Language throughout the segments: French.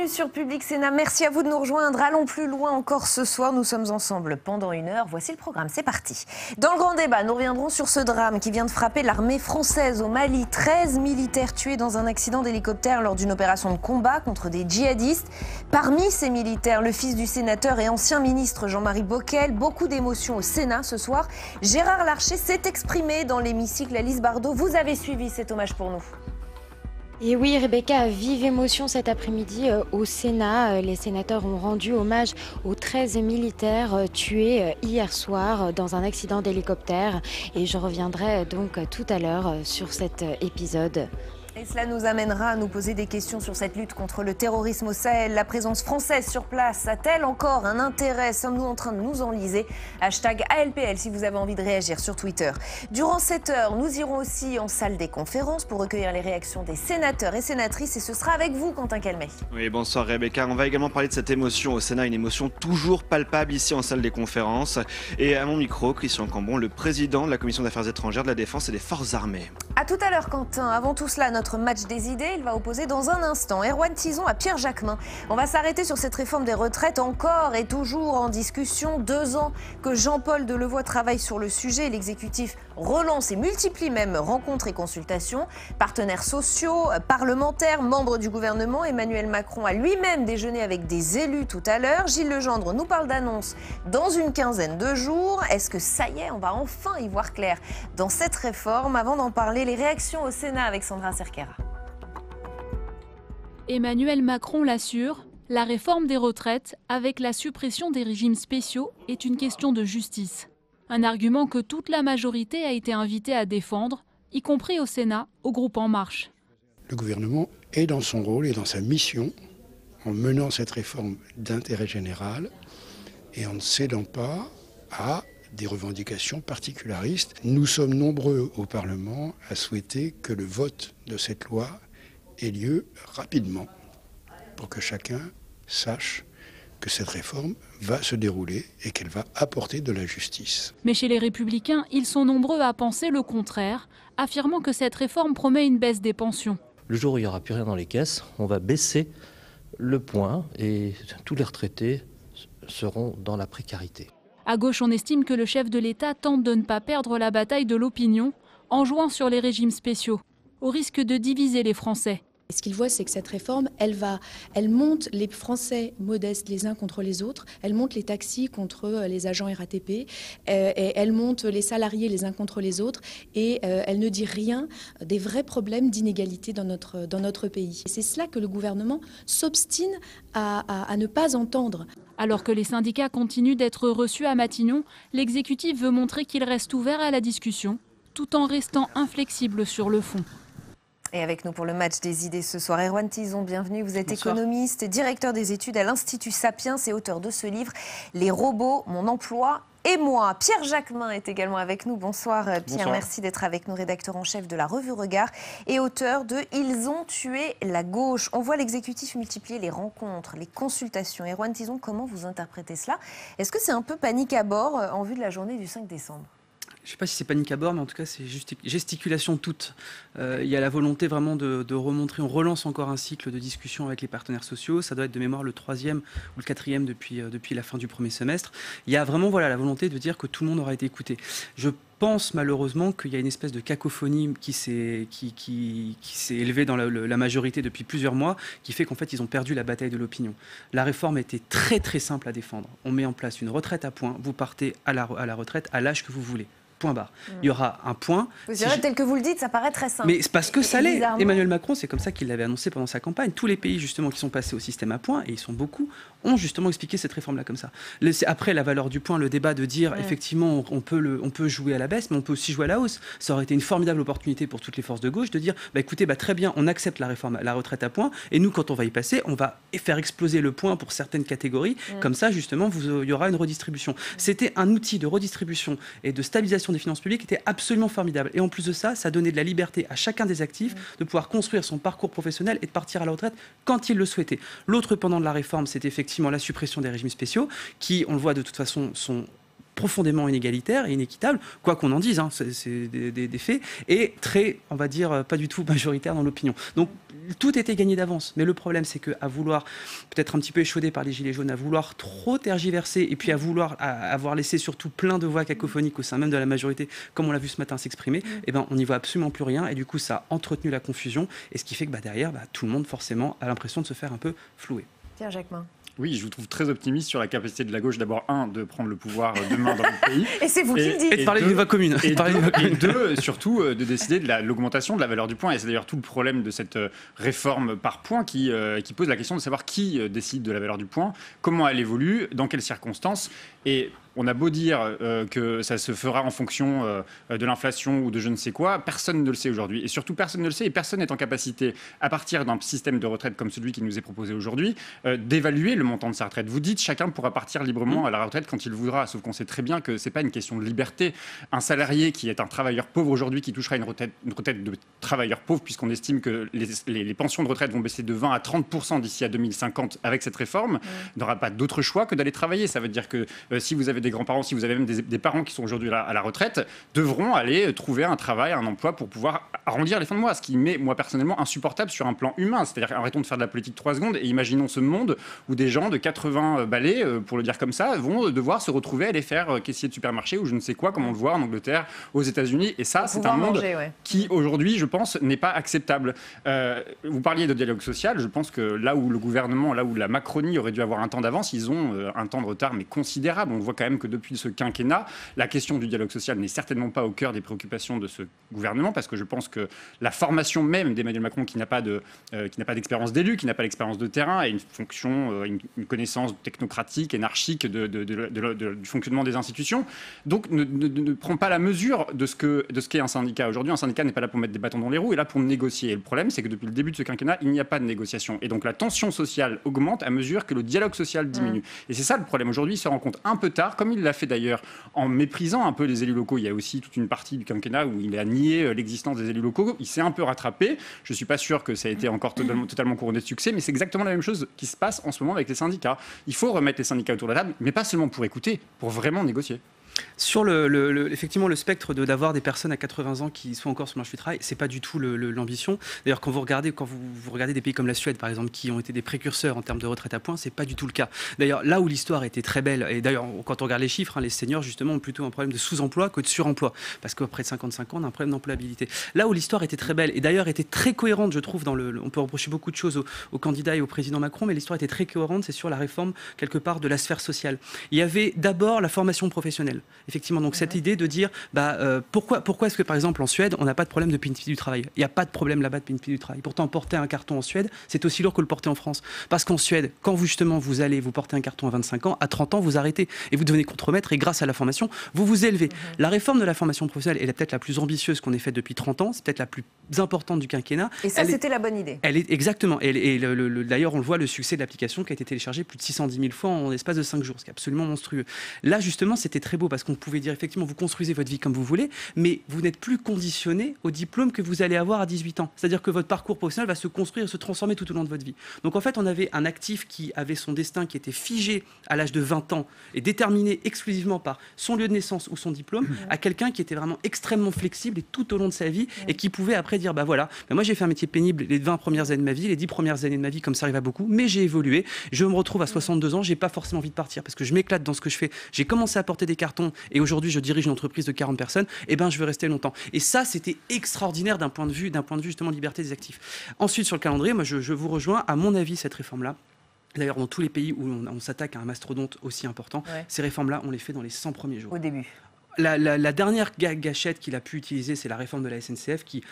bienvenue sur Public Sénat. Merci à vous de nous rejoindre. Allons plus loin encore ce soir. Nous sommes ensemble pendant une heure. Voici le programme. C'est parti. Dans le grand débat, nous reviendrons sur ce drame qui vient de frapper l'armée française au Mali. 13 militaires tués dans un accident d'hélicoptère lors d'une opération de combat contre des djihadistes. Parmi ces militaires, le fils du sénateur et ancien ministre Jean-Marie Bockel. Beaucoup d'émotions au Sénat ce soir. Gérard Larcher s'est exprimé dans l'hémicycle. Alice Bardot, vous avez suivi cet hommage pour nous. Et oui, Rebecca, vive émotion cet après-midi au Sénat. Les sénateurs ont rendu hommage aux 13 militaires tués hier soir dans un accident d'hélicoptère. Et je reviendrai donc tout à l'heure sur cet épisode. Et cela nous amènera à nous poser des questions sur cette lutte contre le terrorisme au Sahel. La présence française sur place a-t-elle encore un intérêt? Sommes-nous en train de nous enliser? Hashtag ALPL si vous avez envie de réagir sur Twitter. Durant cette heure, nous irons aussi en salle des conférences pour recueillir les réactions des sénateurs et sénatrices. Et ce sera avec vous, Quentin Calmet. Oui, bonsoir Rebecca. On va également parler de cette émotion au Sénat, une émotion toujours palpable ici en salle des conférences. Et à mon micro, Christian Cambon, le président de la Commission d'affaires étrangères, de la Défense et des Forces armées. A tout à l'heure, Quentin. Avant tout cela, notre match des idées, il va opposer dans un instant Erwann Tison à Pierre Jacquemain. On va s'arrêter sur cette réforme des retraites encore et toujours en discussion. 2 ans que Jean-Paul Delevoye travaille sur le sujet. L'exécutif relance et multiplie même rencontres et consultations. Partenaires sociaux, parlementaires, membres du gouvernement. Emmanuel Macron a lui-même déjeuné avec des élus tout à l'heure. Gilles Le Gendre nous parle d'annonces dans une quinzaine de jours. Est-ce que ça y est, on va enfin y voir clair dans cette réforme? Avant d'en parler, les réactions au Sénat avec Sandra Serval. Emmanuel Macron l'assure, la réforme des retraites avec la suppression des régimes spéciaux est une question de justice. Un argument que toute la majorité a été invitée à défendre, y compris au Sénat, au groupe En Marche. Le gouvernement est dans son rôle et dans sa mission en menant cette réforme d'intérêt général et en ne cédant pas à des revendications particularistes. Nous sommes nombreux au Parlement à souhaiter que le vote de cette loi ait lieu rapidement pour que chacun sache que cette réforme va se dérouler et qu'elle va apporter de la justice. Mais chez les Républicains, ils sont nombreux à penser le contraire, affirmant que cette réforme promet une baisse des pensions. Le jour où il n'y aura plus rien dans les caisses, on va baisser le point et tous les retraités seront dans la précarité. À gauche, on estime que le chef de l'État tente de ne pas perdre la bataille de l'opinion en jouant sur les régimes spéciaux, au risque de diviser les Français. Ce qu'il voit, c'est que cette réforme, elle monte les Français modestes les uns contre les autres, elle monte les taxis contre les agents RATP, elle monte les salariés les uns contre les autres et elle ne dit rien des vrais problèmes d'inégalité dans notre pays. C'est cela que le gouvernement s'obstine à ne pas entendre. Alors que les syndicats continuent d'être reçus à Matignon, l'exécutif veut montrer qu'il reste ouvert à la discussion, tout en restant inflexible sur le fond. Et avec nous pour le match des idées ce soir, Erwann Tison, bienvenue. Vous êtes économiste, directeur des études à l'Institut Sapiens et auteur de ce livre « Les robots, mon emploi ». Et moi, Pierre Jacquemain est également avec nous. Bonsoir Pierre, merci d'être avec nous, rédacteur en chef de la revue Regard et auteur de « Ils ont tué la gauche ». On voit l'exécutif multiplier les rencontres, les consultations. Erwann Tison, comment vous interprétez cela? Est-ce que c'est un peu panique à bord en vue de la journée du 5 décembre? Je ne sais pas si c'est panique à bord, mais en tout cas, c'est gesticulation toute. Il y a la volonté vraiment de remontrer. On relance encore un cycle de discussion avec les partenaires sociaux. Ça doit être de mémoire le 3e ou le 4e depuis la fin du 1er semestre. Il y a vraiment la volonté de dire que tout le monde aura été écouté. Je pense malheureusement qu'il y a une espèce de cacophonie qui s'est élevée dans la majorité depuis plusieurs mois, qui fait qu'en fait ils ont perdu la bataille de l'opinion. La réforme était très très simple à défendre. On met en place une retraite à points, vous partez à la retraite à l'âge que vous voulez. Point barre. Il y aura un point. Vous direz, tel que vous le dites, ça paraît très simple. Mais c'est parce que ça l'est. Emmanuel Macron, c'est comme ça qu'il l'avait annoncé pendant sa campagne. Tous les pays justement qui sont passés au système à points, et ils sont beaucoup, ont justement expliqué cette réforme-là comme ça. Après, la valeur du point, le débat de dire effectivement, on peut jouer à la baisse, mais on peut aussi jouer à la hausse. Ça aurait été une formidable opportunité pour toutes les forces de gauche de dire, écoutez, très bien, on accepte la réforme, la retraite à points, et nous, quand on va y passer, on va faire exploser le point pour certaines catégories. Comme ça, justement, il y aura une redistribution. C'était un outil de redistribution et de stabilisation des finances publiques était absolument formidable. Et en plus de ça, ça donnait de la liberté à chacun des actifs de pouvoir construire son parcours professionnel et de partir à la retraite quand il le souhaitait. L'autre pendant de la réforme, c'est effectivement la suppression des régimes spéciaux qui, on le voit de toute façon, sont profondément inégalitaire et inéquitable, quoi qu'on en dise, hein, c'est des faits, et très, on va dire, pas du tout majoritaire dans l'opinion. Donc tout était gagné d'avance, mais le problème c'est qu'à vouloir, peut-être un petit peu échaudé par les Gilets jaunes, à vouloir trop tergiverser, et puis à vouloir avoir laissé surtout plein de voix cacophoniques au sein même de la majorité, comme on l'a vu ce matin s'exprimer, eh ben, on n'y voit absolument plus rien, et du coup ça a entretenu la confusion, et ce qui fait que bah, derrière, bah, tout le monde forcément a l'impression de se faire un peu flouer. Pierre Jacquemain. Oui, je vous trouve très optimiste sur la capacité de la gauche, d'abord, un, de prendre le pouvoir demain dans le pays. Et c'est vous qui le dites. Et de parler d'une voix commune. Et deux, surtout, de décider de l'augmentation de la valeur du point. Et c'est d'ailleurs tout le problème de cette réforme par point qui pose la question de savoir qui décide de la valeur du point, comment elle évolue, dans quelles circonstances. Et on a beau dire que ça se fera en fonction de l'inflation ou de je ne sais quoi, personne ne le sait aujourd'hui. Et surtout, personne ne le sait et personne n'est en capacité, à partir d'un système de retraite comme celui qui nous est proposé aujourd'hui, d'évaluer le montant de sa retraite. Vous dites chacun pourra partir librement à la retraite quand il voudra, sauf qu'on sait très bien que ce n'est pas une question de liberté. Un salarié qui est un travailleur pauvre aujourd'hui, qui touchera une retraite de travailleur pauvre, puisqu'on estime que les pensions de retraite vont baisser de 20 à 30% d'ici à 2050 avec cette réforme, n'aura pas d'autre choix que d'aller travailler. Ça veut dire que si vous avez des grands-parents, si vous avez même des parents qui sont aujourd'hui à la retraite, devront aller trouver un travail, un emploi pour pouvoir arrondir les fins de mois, ce qui m'est, moi, personnellement, insupportable sur un plan humain. C'est-à-dire, arrêtons de faire de la politique 3 secondes et imaginons ce monde où des gens de 80 balais, pour le dire comme ça, vont devoir se retrouver à aller faire caissier de supermarché ou je ne sais quoi, comme on le voit en Angleterre, aux États-Unis. Et ça, c'est un monde qui, aujourd'hui, je pense, n'est pas acceptable. Vous parliez de dialogue social. Je pense que là où le gouvernement, là où la Macronie aurait dû avoir un temps d'avance, ils ont un temps de retard, mais considérable. On voit quand même que depuis ce quinquennat, la question du dialogue social n'est certainement pas au cœur des préoccupations de ce gouvernement, parce que je pense que la formation même d'Emmanuel Macron, qui n'a pas d'expérience d'élu, qui n'a pas d'expérience de terrain, et une fonction, une connaissance technocratique, anarchique du fonctionnement des institutions, donc ne prend pas la mesure de ce qu'est un syndicat. Aujourd'hui, un syndicat n'est pas là pour mettre des bâtons dans les roues, il est là pour négocier. Et le problème, c'est que depuis le début de ce quinquennat, il n'y a pas de négociation. Et donc la tension sociale augmente à mesure que le dialogue social diminue. Et c'est ça le problème. Aujourd'hui, il se rend compte un peu tard, comme il l'a fait d'ailleurs en méprisant un peu les élus locaux. Il y a aussi toute une partie du quinquennat où il a nié l'existence des élus locaux. Il s'est un peu rattrapé. Je ne suis pas sûr que ça a été encore totalement couronné de succès, mais c'est exactement la même chose qui se passe en ce moment avec les syndicats. Il faut remettre les syndicats autour de la table, mais pas seulement pour écouter, pour vraiment négocier. Sur effectivement, le spectre d'avoir des personnes à 80 ans qui sont encore sur le marché du travail, c'est pas du tout l'ambition. D'ailleurs, quand vous regardez des pays comme la Suède, par exemple, qui ont été des précurseurs en termes de retraite à points, c'est pas du tout le cas. D'ailleurs, là où l'histoire était très belle, et d'ailleurs, quand on regarde les chiffres, hein, les seniors, justement, ont plutôt un problème de sous-emploi que de suremploi, parce qu'après 55 ans, on a un problème d'employabilité. Là où l'histoire était très belle, et d'ailleurs était très cohérente, je trouve, on peut reprocher beaucoup de choses aux candidats et au président Macron, mais l'histoire était très cohérente, c'est sur la réforme, quelque part, de la sphère sociale. Il y avait d'abord la formation professionnelle. Effectivement, donc cette idée de dire pourquoi est-ce que par exemple en Suède on n'a pas de problème de pénibilité du travail? Il n'y a pas de problème là-bas de pénibilité du travail. Pourtant, porter un carton en Suède, c'est aussi lourd que le porter en France. Parce qu'en Suède, quand vous justement vous allez vous porter un carton à 25 ans, à 30 ans vous arrêtez et vous devenez contremaître et grâce à la formation vous vous élevez. La réforme de la formation professionnelle est peut-être la plus ambitieuse qu'on ait faite depuis 30 ans, c'est peut-être la plus importante du quinquennat. Et ça, c'était la bonne idée. Elle est exactement. Et d'ailleurs, on le voit, le succès de l'application qui a été téléchargée plus de 610 000 fois en l'espace de 5 jours, ce qui est absolument monstrueux. Là, justement, c'était très beau parce qu'on pouvait dire effectivement vous construisez votre vie comme vous voulez, mais vous n'êtes plus conditionné au diplôme que vous allez avoir à 18 ans. C'est-à-dire que votre parcours professionnel va se construire et se transformer tout au long de votre vie. Donc en fait, on avait un actif qui avait son destin qui était figé à l'âge de 20 ans et déterminé exclusivement par son lieu de naissance ou son diplôme, à quelqu'un qui était vraiment extrêmement flexible et tout au long de sa vie et qui pouvait après dire bah voilà, bah moi j'ai fait un métier pénible les 20 premières années de ma vie, les 10 premières années de ma vie, comme ça arrive à beaucoup, mais j'ai évolué, je me retrouve à 62 ans, j'ai pas forcément envie de partir parce que je m'éclate dans ce que je fais, j'ai commencé à porter des cartons et aujourd'hui je dirige une entreprise de 40 personnes, et ben je veux rester longtemps. Et ça, c'était extraordinaire d'un point de vue justement liberté des actifs. Ensuite, sur le calendrier, moi je vous rejoins, à mon avis, cette réforme-là. D'ailleurs, dans tous les pays où on s'attaque à un mastodonte aussi important, ces réformes-là, on les fait dans les 100 premiers jours. Au début. La dernière gâchette qu'il a pu utiliser, c'est la réforme de la SNCF qui,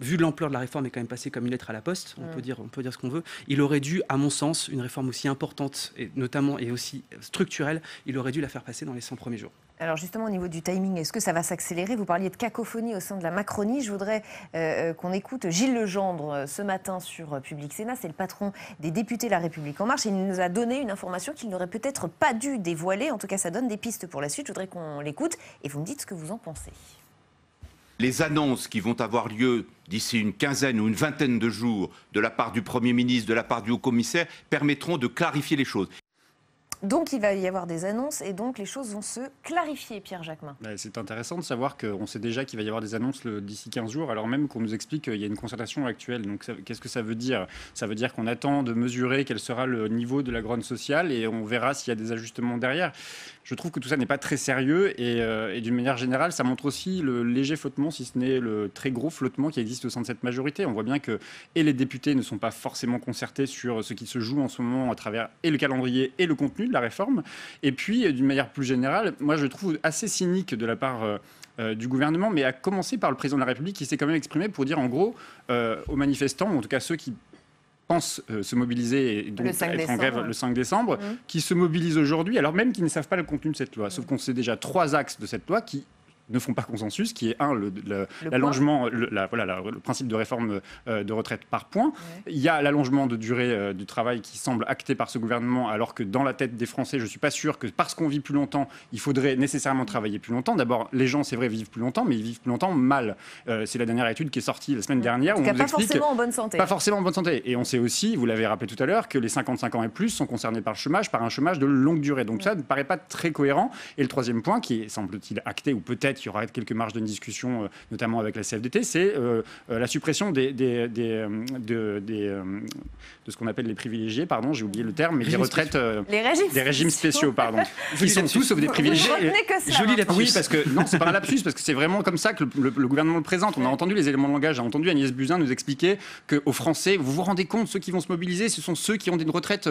vu l'ampleur de la réforme, est quand même passée comme une lettre à la poste. On peut dire ce qu'on veut. Il aurait dû, à mon sens, une réforme aussi importante, et notamment et aussi structurelle, il aurait dû la faire passer dans les 100 premiers jours. Alors justement, au niveau du timing, est-ce que ça va s'accélérer? Vous parliez de cacophonie au sein de la Macronie. Je voudrais qu'on écoute Gilles Le Gendre ce matin sur Public Sénat. C'est le patron des députés La République En Marche. Il nous a donné une information qu'il n'aurait peut-être pas dû dévoiler. En tout cas, ça donne des pistes pour la suite. Je voudrais qu'on l'écoute et vous me dites ce que vous en pensez. Les annonces qui vont avoir lieu d'ici une quinzaine ou une vingtaine de jours de la part du Premier ministre, de la part du Haut-Commissaire, permettront de clarifier les choses. Donc il va y avoir des annonces et donc les choses vont se clarifier, Pierre Jacquemain. C'est intéressant de savoir qu'on sait déjà qu'il va y avoir des annonces d'ici 15 jours, alors même qu'on nous explique qu'il y a une concertation actuelle. Donc qu'est-ce que ça veut dire? Ça veut dire qu'on attend de mesurer quel sera le niveau de la grogne sociale et on verra s'il y a des ajustements derrière. Je trouve que tout ça n'est pas très sérieux et d'une manière générale, ça montre aussi le léger flottement, si ce n'est le très gros flottement qui existe au sein de cette majorité. On voit bien que et les députés ne sont pas forcément concertés sur ce qui se joue en ce moment à travers et le calendrier et le contenu de la réforme. Et puis, d'une manière plus générale, moi je trouve assez cynique de la part du gouvernement, mais à commencer par le président de la République qui s'est quand même exprimé pour dire en gros aux manifestants, ou en tout cas ceux qui pensent se mobiliser et donc être en grève le 5 décembre, qui se mobilisent aujourd'hui, alors même qu'ils ne savent pas le contenu de cette loi. Sauf qu'on sait déjà trois axes de cette loi qui ne font pas consensus, qui est un, l'allongement, le principe de réforme de retraite par points. Il y a l'allongement de durée du travail qui semble acté par ce gouvernement, alors que dans la tête des Français, je ne suis pas sûr que parce qu'on vit plus longtemps, il faudrait nécessairement travailler plus longtemps. D'abord, les gens, c'est vrai, vivent plus longtemps, mais ils vivent plus longtemps mal. C'est la dernière étude qui est sortie la semaine dernière. En tout cas, pas forcément en bonne santé. Pas forcément en bonne santé. Et on sait aussi, vous l'avez rappelé tout à l'heure, que les 55 ans et plus sont concernés par le chômage, par un chômage de longue durée. Donc ça ne paraît pas très cohérent. Et le troisième point, qui est, semble-t-il, acté ou peut-être il y aura quelques marges de discussion, notamment avec la CFDT, c'est la suppression de ce qu'on appelle les privilégiés, pardon, j'ai oublié le terme, mais des retraites, des régimes spéciaux, pardon. Ils sont tous sauf des privilégiés. Joli lapsus. Oui, parce que non, c'est pas un lapsus, parce que c'est vraiment comme ça que le gouvernement le présente. On a entendu les éléments de langage, on a entendu Agnès Buzyn nous expliquer qu'aux Français, vous vous rendez compte, ceux qui vont se mobiliser, ce sont ceux qui ont des retraites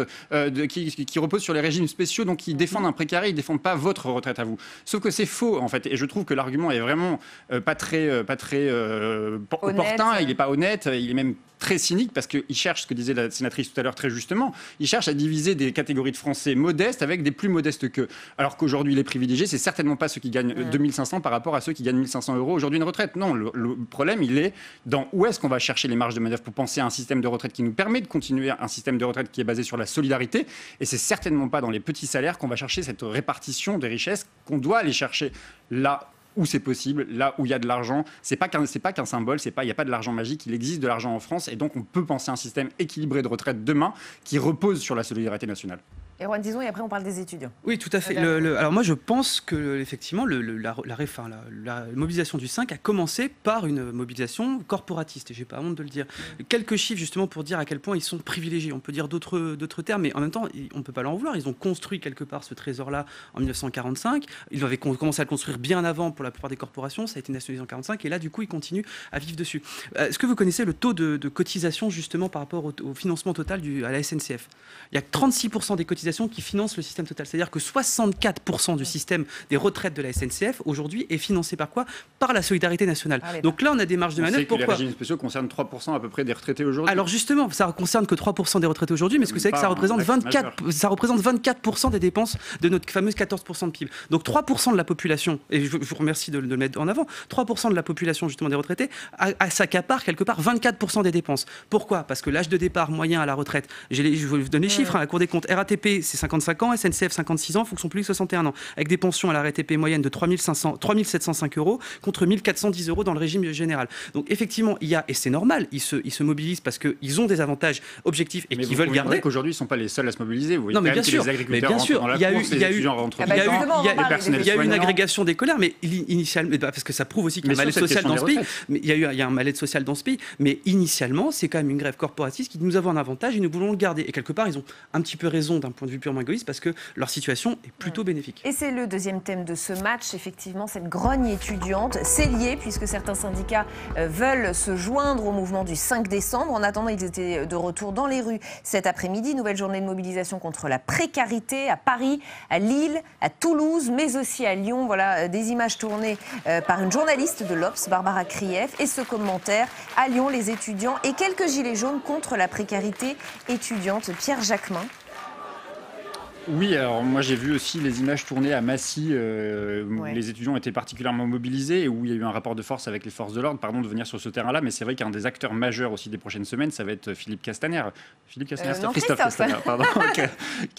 qui reposent sur les régimes spéciaux, donc ils défendent un précaré, ils défendent pas votre retraite à vous. Sauf que c'est faux, en fait, et je trouve que l'argument est vraiment pas très opportun, il n'est pas honnête, il est même très cynique parce qu'il cherche, ce que disait la sénatrice tout à l'heure très justement, il cherche à diviser des catégories de Français modestes avec des plus modestes qu'eux. Alors qu'aujourd'hui, les privilégiés, c'est certainement pas ceux qui gagnent 2500 par rapport à ceux qui gagnent 1500 € aujourd'hui une retraite. Non, le problème, il est dans où est-ce qu'on va chercher les marges de manœuvre pour penser à un système de retraite qui nous permet de continuer un système de retraite qui est basé sur la solidarité. Et c'est certainement pas dans les petits salaires qu'on va chercher cette répartition des richesses qu'on doit aller chercher là où c'est possible, là où il y a de l'argent. Ce n'est pas qu'un symbole, il n'y a pas de l'argent magique, il existe de l'argent en France et donc on peut penser un système équilibré de retraite demain qui repose sur la solidarité nationale. Erwann Tison, et après on parle des étudiants. Oui, tout à fait. Alors moi je pense que effectivement la mobilisation du 5 a commencé par une mobilisation corporatiste, et j'ai pas honte de le dire. Quelques chiffres justement pour dire à quel point ils sont privilégiés. On peut dire d'autres termes, mais en même temps on ne peut pas leur en vouloir. Ils ont construit quelque part ce trésor-là en 1945. Ils avaient commencé à le construire bien avant pour la plupart des corporations. Ça a été nationalisé en 1945 et là du coup ils continuent à vivre dessus. Est-ce que vous connaissez le taux de cotisation justement par rapport au financement total à la SNCF? Il y a 36% des cotisations qui finance le système total. C'est-à-dire que 64% du système des retraites de la SNCF aujourd'hui est financé par quoi? Par la solidarité nationale. Donc là, on a des marges de manœuvre. Pourquoi les régimes spéciaux concernent 3% à peu près des retraités aujourd'hui? Alors justement, ça ne concerne que 3% des retraités aujourd'hui, mais est-ce que vous savez que ça représente 24% des dépenses de notre fameuse 14% de PIB? Donc 3% de la population, et je vous remercie de le mettre en avant, 3% de la population justement des retraités s'accapare quelque part 24% des dépenses. Pourquoi? Parce que l'âge de départ moyen à la retraite, je vous donne les chiffres, la Cour des comptes, RATP, c'est 55 ans, SNCF 56 ans, fonction publique 61 ans, avec des pensions à la RATP moyenne de 3 705 € contre 1 410 € dans le régime général. Donc effectivement, il y a, et c'est normal, ils se mobilisent parce qu'ils ont des avantages objectifs et qu'ils veulent garder. Qu'aujourd'hui, ils ne sont pas les seuls à se mobiliser. Vous voyez, non, mais bien sûr, il y a eu une agrégation des colères, mais initialement, parce que ça prouve aussi qu'il y a un malaise social dans ce pays. Mais initialement, c'est quand même une grève corporatiste qui nous avons un avantage et nous voulons le garder. Et quelque part, ils ont un petit peu raison d'un point de vue purement égoïste parce que leur situation est plutôt bénéfique. Et c'est le deuxième thème de ce match, effectivement, cette grogne étudiante. C'est lié puisque certains syndicats veulent se joindre au mouvement du 5 décembre. En attendant, ils étaient de retour dans les rues cet après-midi. Nouvelle journée de mobilisation contre la précarité à Paris, à Lille, à Toulouse, mais aussi à Lyon. Voilà des images tournées par une journaliste de l'Obs, Barbara Krief, et ce commentaire: à Lyon, les étudiants et quelques gilets jaunes contre la précarité étudiante. Pierre Jacquemain. Oui, alors moi j'ai vu aussi les images tournées à Massy, où les étudiants étaient particulièrement mobilisés et où il y a eu un rapport de force avec les forces de l'ordre. Pardon de venir sur ce terrain-là, mais c'est vrai qu'un des acteurs majeurs aussi des prochaines semaines, ça va être Philippe Castaner. Philippe Castaner, c'est Christophe Castaner, pardon, que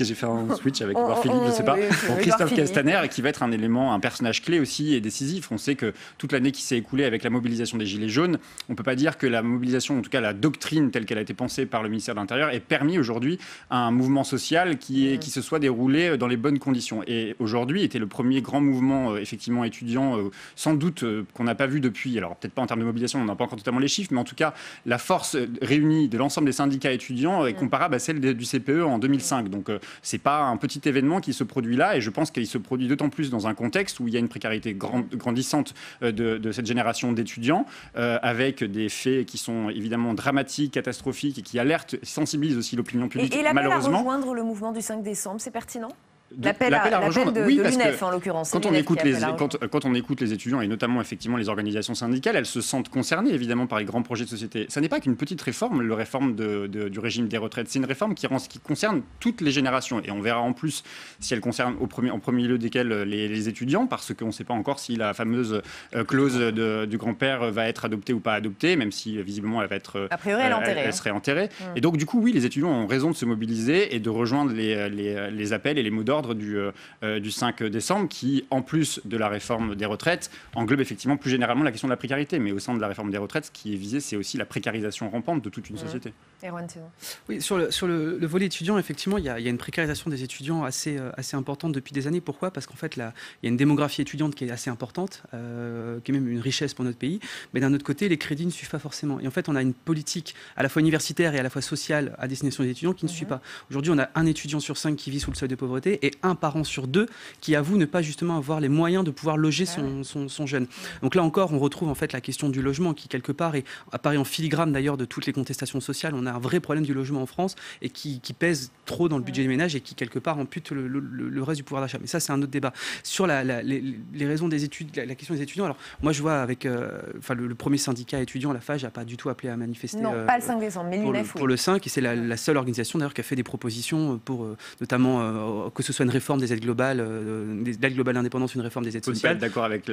j'ai fait un switch avec Philippe, je ne sais pas. Bon, Christophe Castaner, qui va être un élément, un personnage clé aussi et décisif. On sait que toute l'année qui s'est écoulée avec la mobilisation des Gilets jaunes, on ne peut pas dire que la mobilisation, en tout cas la doctrine telle qu'elle a été pensée par le ministère de l'Intérieur, ait permis aujourd'hui un mouvement social qui se soit soit déroulée dans les bonnes conditions. Et aujourd'hui était le premier grand mouvement effectivement étudiant, sans doute qu'on n'a pas vu depuis, alors peut-être pas en termes de mobilisation, on n'a pas encore totalement les chiffres, mais en tout cas la force réunie de l'ensemble des syndicats étudiants est comparable à celle du CPE en 2005. Donc c'est pas un petit événement qui se produit là, et je pense qu'il se produit d'autant plus dans un contexte où il y a une précarité grandissante de cette génération d'étudiants, avec des faits qui sont évidemment dramatiques, catastrophiques, et qui alertent, sensibilisent aussi l'opinion publique, et malheureusement. À rejoindre le mouvement du 5 décembre, c'est pertinent ? L'appel à l'UNEF, en l'occurrence. Quand on écoute les étudiants, et notamment effectivement les organisations syndicales, elles se sentent concernées évidemment par les grands projets de société. Ça n'est pas qu'une petite réforme, la réforme du régime des retraites. C'est une réforme qui concerne toutes les générations. Et on verra en plus si elle concerne en premier lieu desquels les étudiants, parce qu'on ne sait pas encore si la fameuse clause du grand-père va être adoptée ou pas adoptée, même si visiblement elle va être... A priori, elle serait enterrée. Et donc du coup, oui, les étudiants ont raison de se mobiliser et de rejoindre les appels et les mots d'ordre du 5 décembre, qui, en plus de la réforme des retraites, englobe effectivement plus généralement la question de la précarité. Mais au sein de la réforme des retraites, ce qui est visé, c'est aussi la précarisation rampante de toute une société. Erwann Tison. Oui, sur le volet étudiant, effectivement, il y a une précarisation des étudiants assez importante depuis des années. Pourquoi ? Parce qu'en fait, il y a une démographie étudiante qui est assez importante, qui est même une richesse pour notre pays. Mais d'un autre côté, les crédits ne suivent pas forcément. Et en fait, on a une politique à la fois universitaire et à la fois sociale à destination des étudiants qui ne suit pas. Aujourd'hui, on a un étudiant sur 5 qui vit sous le seuil de pauvreté et un parent sur 2 qui avoue ne pas justement avoir les moyens de pouvoir loger son jeune. Donc là encore, on retrouve en fait la question du logement qui, quelque part, apparaît en filigrane d'ailleurs de toutes les contestations sociales. On a un vrai problème du logement en France et qui pèse trop dans le budget des ménages et qui, quelque part, ampute le reste du pouvoir d'achat. Mais ça, c'est un autre débat. Sur les raisons des études, la question des étudiants, alors moi, je vois avec le premier syndicat étudiant, la FAGE, n'a pas du tout appelé à manifester. Non, pas le 5 décembre, mais l'UNEF. Pour le 5, et c'est la seule organisation d'ailleurs qui a fait des propositions pour notamment que ce soit une réforme des aides globales, des aides globales d'indépendance, une réforme des aides sociales. D'accord avec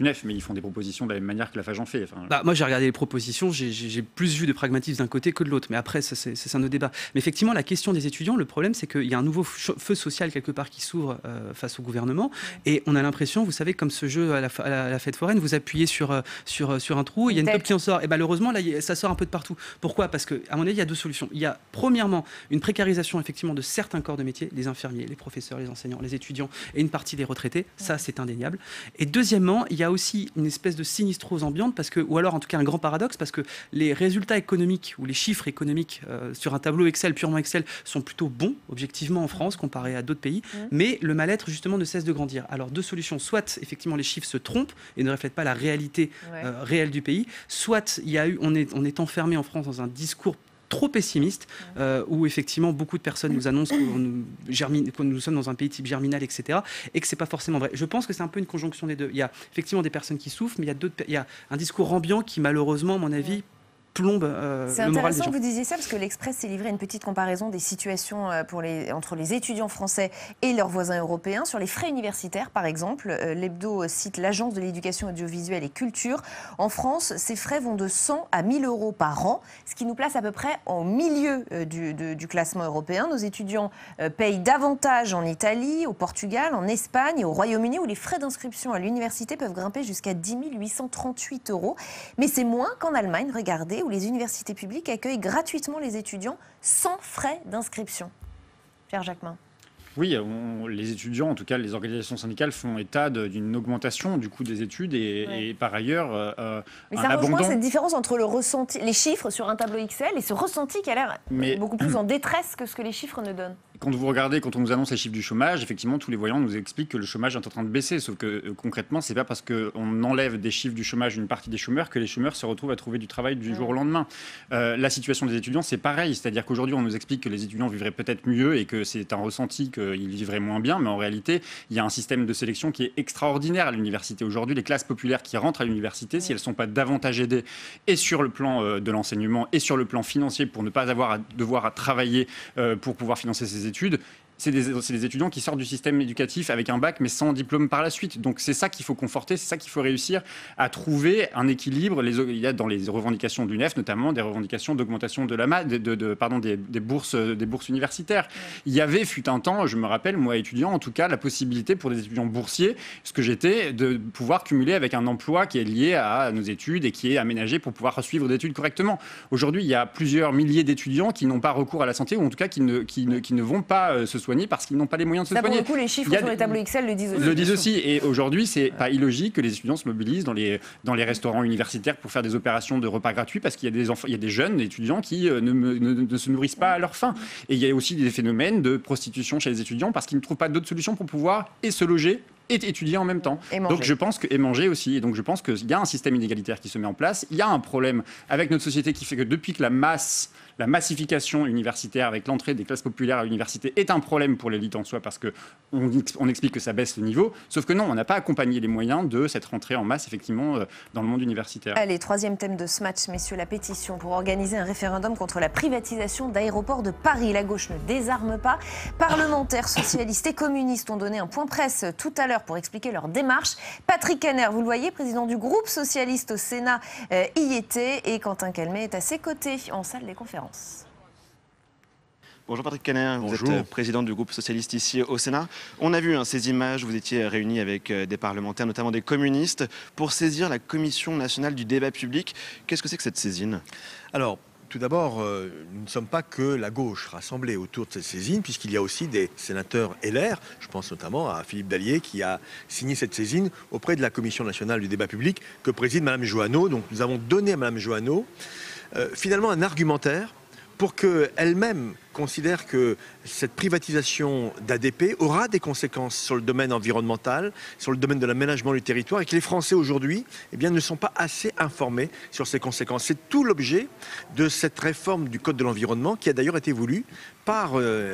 l'UNEF, mais ils font des propositions de la même manière que la FAGE en fait. Enfin, moi, j'ai regardé les propositions, j'ai plus vu de pragmatisme d'un côté que de l'autre. Mais après, ça, c'est un autre débat. Mais effectivement, la question des étudiants, le problème, c'est qu'il y a un nouveau feu social quelque part qui s'ouvre face au gouvernement. Et on a l'impression, vous savez, comme ce jeu à la fête foraine, vous appuyez sur un trou, il y a une tête qui en sort. Et malheureusement, là, ça sort un peu de partout. Pourquoi ? Parce qu'à mon avis, il y a deux solutions. Il y a premièrement une précarisation effectivement de certains corps de métier, les infirmiers, les professeurs, les enseignants, les étudiants et une partie des retraités. Ça, c'est indéniable. Et deuxièmement, il y a aussi une espèce de sinistrose ambiante, ou alors en tout cas un grand paradoxe, parce que les résultats économiques ou les chiffres économiques sur un tableau Excel, purement Excel, sont plutôt bons, objectivement, en France, comparé à d'autres pays. Mais le mal-être, justement, ne cesse de grandir. Alors, deux solutions. Soit, effectivement, les chiffres se trompent et ne reflètent pas la réalité réelle du pays. Soit, on est enfermé en France dans un discours trop pessimiste, où effectivement beaucoup de personnes nous annoncent que nous sommes dans un pays type germinal, etc., et que c'est pas forcément vrai. Je pense que c'est un peu une conjonction des deux. Il y a effectivement des personnes qui souffrent, mais il y a un discours ambiant qui, malheureusement, à mon avis, plombe le moral des gens. C'est intéressant que vous disiez ça, parce que l'Express s'est livré une petite comparaison des situations entre les étudiants français et leurs voisins européens. Sur les frais universitaires, par exemple, l'hebdo cite l'Agence de l'éducation audiovisuelle et culture. En France, ces frais vont de 100 à 1 000 euros par an, ce qui nous place à peu près en milieu du classement européen. Nos étudiants payent davantage en Italie, au Portugal, en Espagne et au Royaume-Uni, où les frais d'inscription à l'université peuvent grimper jusqu'à 10 838 euros. Mais c'est moins qu'en Allemagne, regardez, où les universités publiques accueillent gratuitement les étudiants sans frais d'inscription. Pierre Jacquemain. Oui, les étudiants, en tout cas les organisations syndicales, font état d'une augmentation du coût des études et par ailleurs mais ça rejoint cette différence entre le ressenti, les chiffres sur un tableau Excel et ce ressenti qui a l'air beaucoup plus en détresse que ce que les chiffres ne donnent. Quand on nous annonce les chiffres du chômage, effectivement, tous les voyants nous expliquent que le chômage est en train de baisser. Sauf que concrètement, c'est pas parce qu'on enlève des chiffres du chômage une partie des chômeurs que les chômeurs se retrouvent à trouver du travail du jour au lendemain. La situation des étudiants, c'est pareil. C'est-à-dire qu'aujourd'hui, on nous explique que les étudiants vivraient peut-être mieux et que c'est un ressenti qu'ils vivraient moins bien. Mais en réalité, il y a un système de sélection qui est extraordinaire à l'université. Aujourd'hui, les classes populaires qui rentrent à l'université, si elles ne sont pas davantage aidées et sur le plan de l'enseignement et sur le plan financier pour ne pas avoir à devoir travailler pour pouvoir financer ces études, c'est des étudiants qui sortent du système éducatif avec un bac mais sans diplôme par la suite. Donc c'est ça qu'il faut conforter, c'est ça qu'il faut réussir à trouver un équilibre. Il y a dans les revendications de l'UNEF notamment des revendications d'augmentation des bourses universitaires. Il y avait fut un temps, je me rappelle moi étudiant en tout cas, la possibilité pour des étudiants boursiers, ce que j'étais, de pouvoir cumuler avec un emploi qui est lié à nos études et qui est aménagé pour pouvoir suivre des études correctement. Aujourd'hui il y a plusieurs milliers d'étudiants qui n'ont pas recours à la santé ou en tout cas qui ne vont pas se soigner soigner parce qu'ils n'ont pas les moyens de se soigner. Pour le coup, les chiffres sur les tableaux Excel le disent aussi. Le disent aussi. Et aujourd'hui, c'est pas illogique que les étudiants se mobilisent dans les restaurants universitaires pour faire des opérations de repas gratuits parce qu'il y a des enfants, il y a des jeunes étudiants qui ne se nourrissent pas à leur faim. Et il y a aussi des phénomènes de prostitution chez les étudiants parce qu'ils ne trouvent pas d'autres solutions pour pouvoir et se loger et étudier en même temps. Donc je pense que, et manger aussi. Et donc je pense qu'il y a un système inégalitaire qui se met en place. Il y a un problème avec notre société qui fait que depuis que la massification universitaire avec l'entrée des classes populaires à l'université est un problème pour l'élite en soi parce qu'on explique que ça baisse le niveau. Sauf que non, on n'a pas accompagné les moyens de cette rentrée en masse effectivement dans le monde universitaire. Allez, troisième thème de ce match, messieurs, la pétition pour organiser un référendum contre la privatisation d'aéroports de Paris. La gauche ne désarme pas. Parlementaires, socialistes et communistes ont donné un point presse tout à l'heure pour expliquer leur démarche. Patrick Kanner, vous le voyez, président du groupe socialiste au Sénat, y était. Et Quentin Calmet est à ses côtés en salle des conférences. Bonjour Patrick Kanner, vous êtes président du groupe socialiste ici au Sénat. On a vu ces images, vous étiez réunis avec des parlementaires, notamment des communistes, pour saisir la Commission nationale du débat public. Qu'est-ce que c'est que cette saisine? Alors, tout d'abord, nous ne sommes pas que la gauche rassemblée autour de cette saisine, puisqu'il y a aussi des sénateurs LR. Je pense notamment à Philippe Dallier qui a signé cette saisine auprès de la Commission nationale du débat public que préside Mme Joanneau. Donc nous avons donné à Mme Joanneau finalement un argumentaire pour qu'elle-même considère que cette privatisation d'ADP aura des conséquences sur le domaine environnemental, sur le domaine de l'aménagement du territoire, et que les Français aujourd'hui ne sont pas assez informés sur ces conséquences. C'est tout l'objet de cette réforme du Code de l'environnement qui a d'ailleurs été voulue par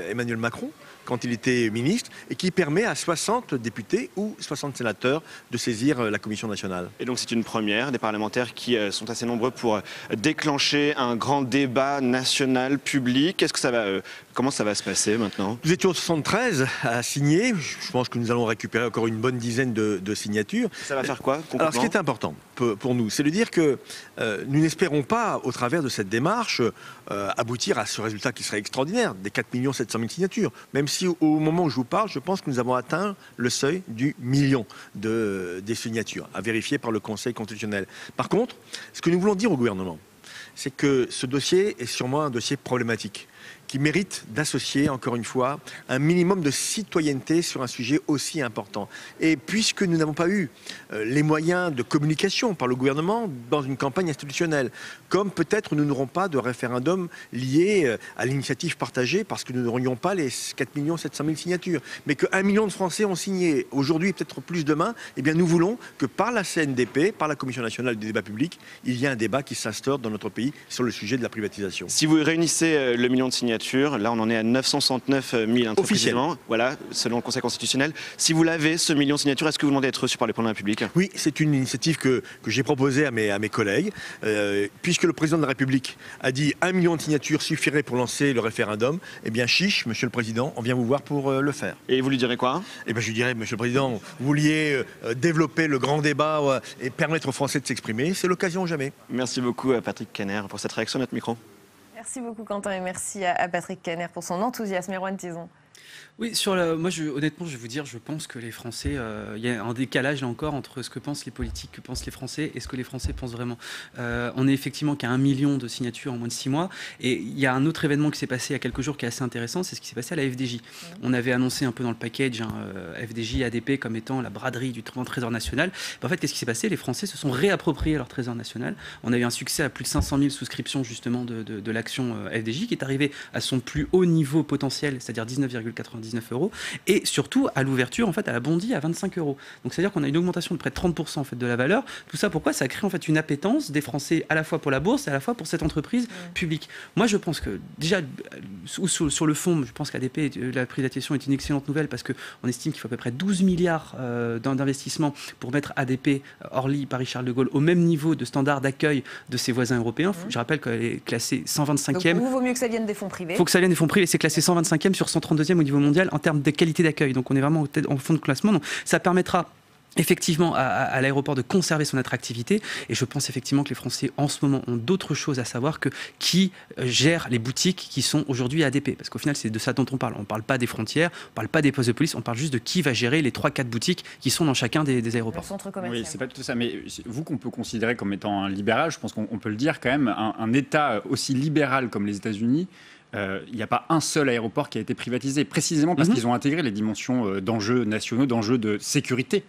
Emmanuel Macron quand il était ministre et qui permet à 60 députés ou 60 sénateurs de saisir la Commission nationale. Et donc c'est une première, des parlementaires qui sont assez nombreux pour déclencher un grand débat national public. Est-ce que ça va comment ça va se passer maintenant? Nous étions 73 à signer. Je pense que nous allons récupérer encore une bonne dizaine de signatures. Ça va faire quoi? Alors ce qui est important pour nous, c'est de dire que nous n'espérons pas, au travers de cette démarche, aboutir à ce résultat qui serait extraordinaire, des 4 700 000 signatures. Même si au moment où je vous parle, je pense que nous avons atteint le seuil du million des signatures, à vérifier par le Conseil constitutionnel. Par contre, ce que nous voulons dire au gouvernement, c'est que ce dossier est sûrement un dossier problématique, qui mérite d'associer, encore une fois, un minimum de citoyenneté sur un sujet aussi important. Et puisque nous n'avons pas eu les moyens de communication par le gouvernement dans une campagne institutionnelle, comme peut-être nous n'aurons pas de référendum lié à l'initiative partagée, parce que nous n'aurions pas les 4 700 000 signatures, mais que 1 million de Français ont signé aujourd'hui, peut-être plus demain, eh bien nous voulons que par la CNDP, par la Commission nationale du débat public, il y ait un débat qui s'instaure dans notre pays sur le sujet de la privatisation. Si vous réunissez le million de signatures, là, on en est à 969 000 officiellement, voilà, selon le Conseil constitutionnel. Si vous l'avez, ce million de signatures, est-ce que vous demandez d'être reçu par les pouvoirs publics? Oui, c'est une initiative que j'ai proposée à mes collègues. Puisque le président de la République a dit 1 million de signatures suffirait pour lancer le référendum, eh bien, chiche, monsieur le président, on vient vous voir pour le faire. Et vous lui direz quoi? Eh bien, je lui dirais, monsieur le président, vous vouliez développer le grand débat et permettre aux Français de s'exprimer. C'est l'occasion ou jamais. Merci beaucoup, Patrick Kanner, pour cette réaction à notre micro. Merci beaucoup Quentin et merci à Patrick Kanner pour son enthousiasme. Erwann Tison. Oui, moi honnêtement je vais vous dire, je pense que les Français, il y a un décalage là encore entre ce que pensent les politiques, que pensent les Français et ce que les Français pensent vraiment. On est effectivement qu'à 1 million de signatures en moins de 6 mois et il y a un autre événement qui s'est passé il y a quelques jours qui est assez intéressant, c'est ce qui s'est passé à la FDJ. On avait annoncé un peu dans le package FDJ, ADP comme étant la braderie du trésor national. Ben, en fait, qu'est-ce qui s'est passé? Les Français se sont réappropriés leur trésor national. On a eu un succès à plus de 500 000 souscriptions justement de l'action FDJ qui est arrivé à son plus haut niveau potentiel, c'est-à-dire 19,99 €, et surtout à l'ouverture en fait elle a bondi à 25 €. Donc c'est-à-dire qu'on a une augmentation de près de 30% en fait de la valeur. Tout ça pourquoi? Ça crée en fait une appétence des Français à la fois pour la bourse et à la fois pour cette entreprise publique. Moi je pense que déjà sur le fond, je pense qu'ADP, la privatisation est une excellente nouvelle parce que on estime qu'il faut à peu près 12 milliards d'investissements pour mettre ADP, Orly, Paris-Charles de Gaulle au même niveau de standard d'accueil de ses voisins européens. Je rappelle qu'elle est classée 125. Donc, vaut mieux que ça vienne des fonds privés. Il faut que ça vienne des fonds privés. C'est classé 125e sur 132e au niveau mondial en termes de qualité d'accueil. Donc on est vraiment en fond de classement. Donc, ça permettra effectivement à l'aéroport de conserver son attractivité. Et je pense effectivement que les Français en ce moment ont d'autres choses à savoir que qui gère les boutiques qui sont aujourd'hui ADP. Parce qu'au final, c'est de ça dont on parle. On ne parle pas des frontières, on ne parle pas des postes de police, on parle juste de qui va gérer les 3-4 boutiques qui sont dans chacun des aéroports. Oui, c'est pas tout ça. Mais vous, qu'on peut considérer comme étant un libéral, je pense qu'on peut le dire quand même, un État aussi libéral comme les États-Unis il n'y a pas un seul aéroport qui a été privatisé, précisément parce qu'ils ont intégré les dimensions d'enjeux nationaux, d'enjeux de sécurité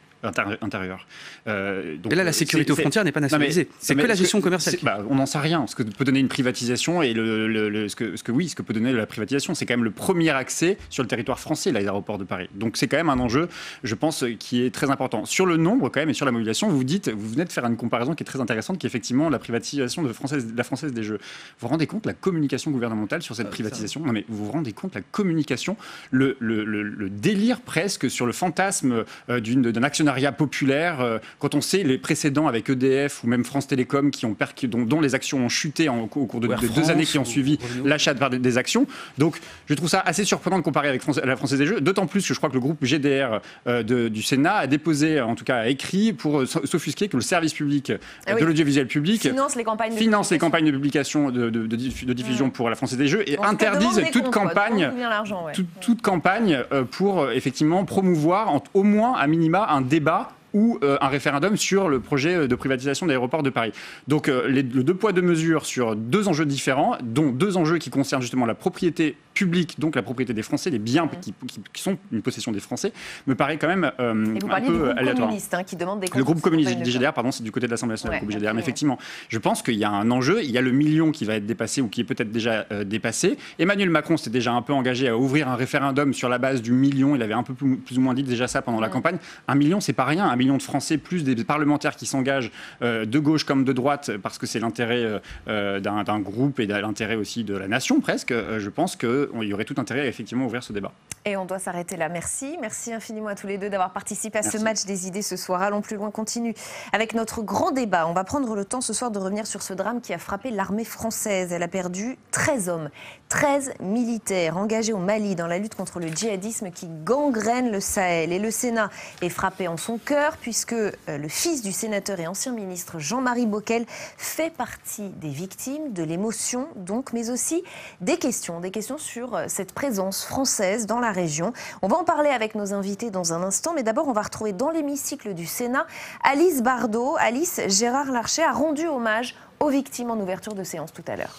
intérieure. Donc, et là, la sécurité aux frontières n'est pas nationalisée. C'est que la gestion commerciale. Bah, on n'en sait rien. Ce que peut donner une privatisation et ce que peut donner la privatisation, c'est quand même le premier accès sur le territoire français, l'aéroport de Paris. Donc c'est quand même un enjeu, je pense, qui est très important. Sur le nombre, quand même, et sur la mobilisation, vous venez de faire une comparaison qui est très intéressante, qui est effectivement la privatisation de la Française des Jeux. Vous vous rendez compte la communication gouvernementale sur cette privatisation? Non, mais vous vous rendez compte la communication, le délire presque sur le fantasme d'un actionnaire populaire, quand on sait les précédents avec EDF ou même France Télécom qui ont dont les actions ont chuté au cours de deux années qui ont suivi l'achat des actions. Donc je trouve ça assez surprenant de comparer avec la Française des Jeux, d'autant plus que je crois que le groupe GDR du Sénat a déposé, en tout cas a écrit, pour s'offusquer que le service public de l'audiovisuel public finance les campagnes de publication de diffusion pour la Française des Jeux et interdise toute campagne pour effectivement promouvoir au moins à minima un débat ou un référendum sur le projet de privatisation de l'aéroport de Paris. Donc le deux poids deux mesures sur deux enjeux différents, dont deux enjeux qui concernent justement la propriété publique, donc la propriété des Français, les biens qui sont une possession des Français, me paraît quand même un peu aléatoire. Hein, qui demande des le groupe communiste du GDR, pardon, c'est du côté de l'Assemblée nationale, le groupe GDR. Mais effectivement, je pense qu'il y a un enjeu, il y a le million qui va être dépassé ou qui est peut-être déjà dépassé. Emmanuel Macron s'est déjà un peu engagé à ouvrir un référendum sur la base du million, il avait un peu plus ou moins dit déjà ça pendant la campagne. Un million, c'est pas rien, un million de Français, plus des parlementaires qui s'engagent de gauche comme de droite, parce que c'est l'intérêt d'un groupe et l'intérêt aussi de la nation presque, je pense qu'il y aurait tout intérêt à effectivement ouvrir ce débat. Et on doit s'arrêter là. Merci. Merci infiniment à tous les deux d'avoir participé à ce match des idées ce soir. Allons plus loin, continue avec notre grand débat. On va prendre le temps ce soir de revenir sur ce drame qui a frappé l'armée française. Elle a perdu 13 hommes, 13 militaires engagés au Mali dans la lutte contre le djihadisme qui gangrène le Sahel. Et le Sénat est frappé en son cœur puisque le fils du sénateur et ancien ministre Jean-Marie Bockel fait partie des victimes, de l'émotion donc, mais aussi des questions sur cette présence française dans la région. On va en parler avec nos invités dans un instant, mais d'abord on va retrouver dans l'hémicycle du Sénat Alice Bardot. Alice, Gérard Larcher a rendu hommage aux victimes en ouverture de séance tout à l'heure.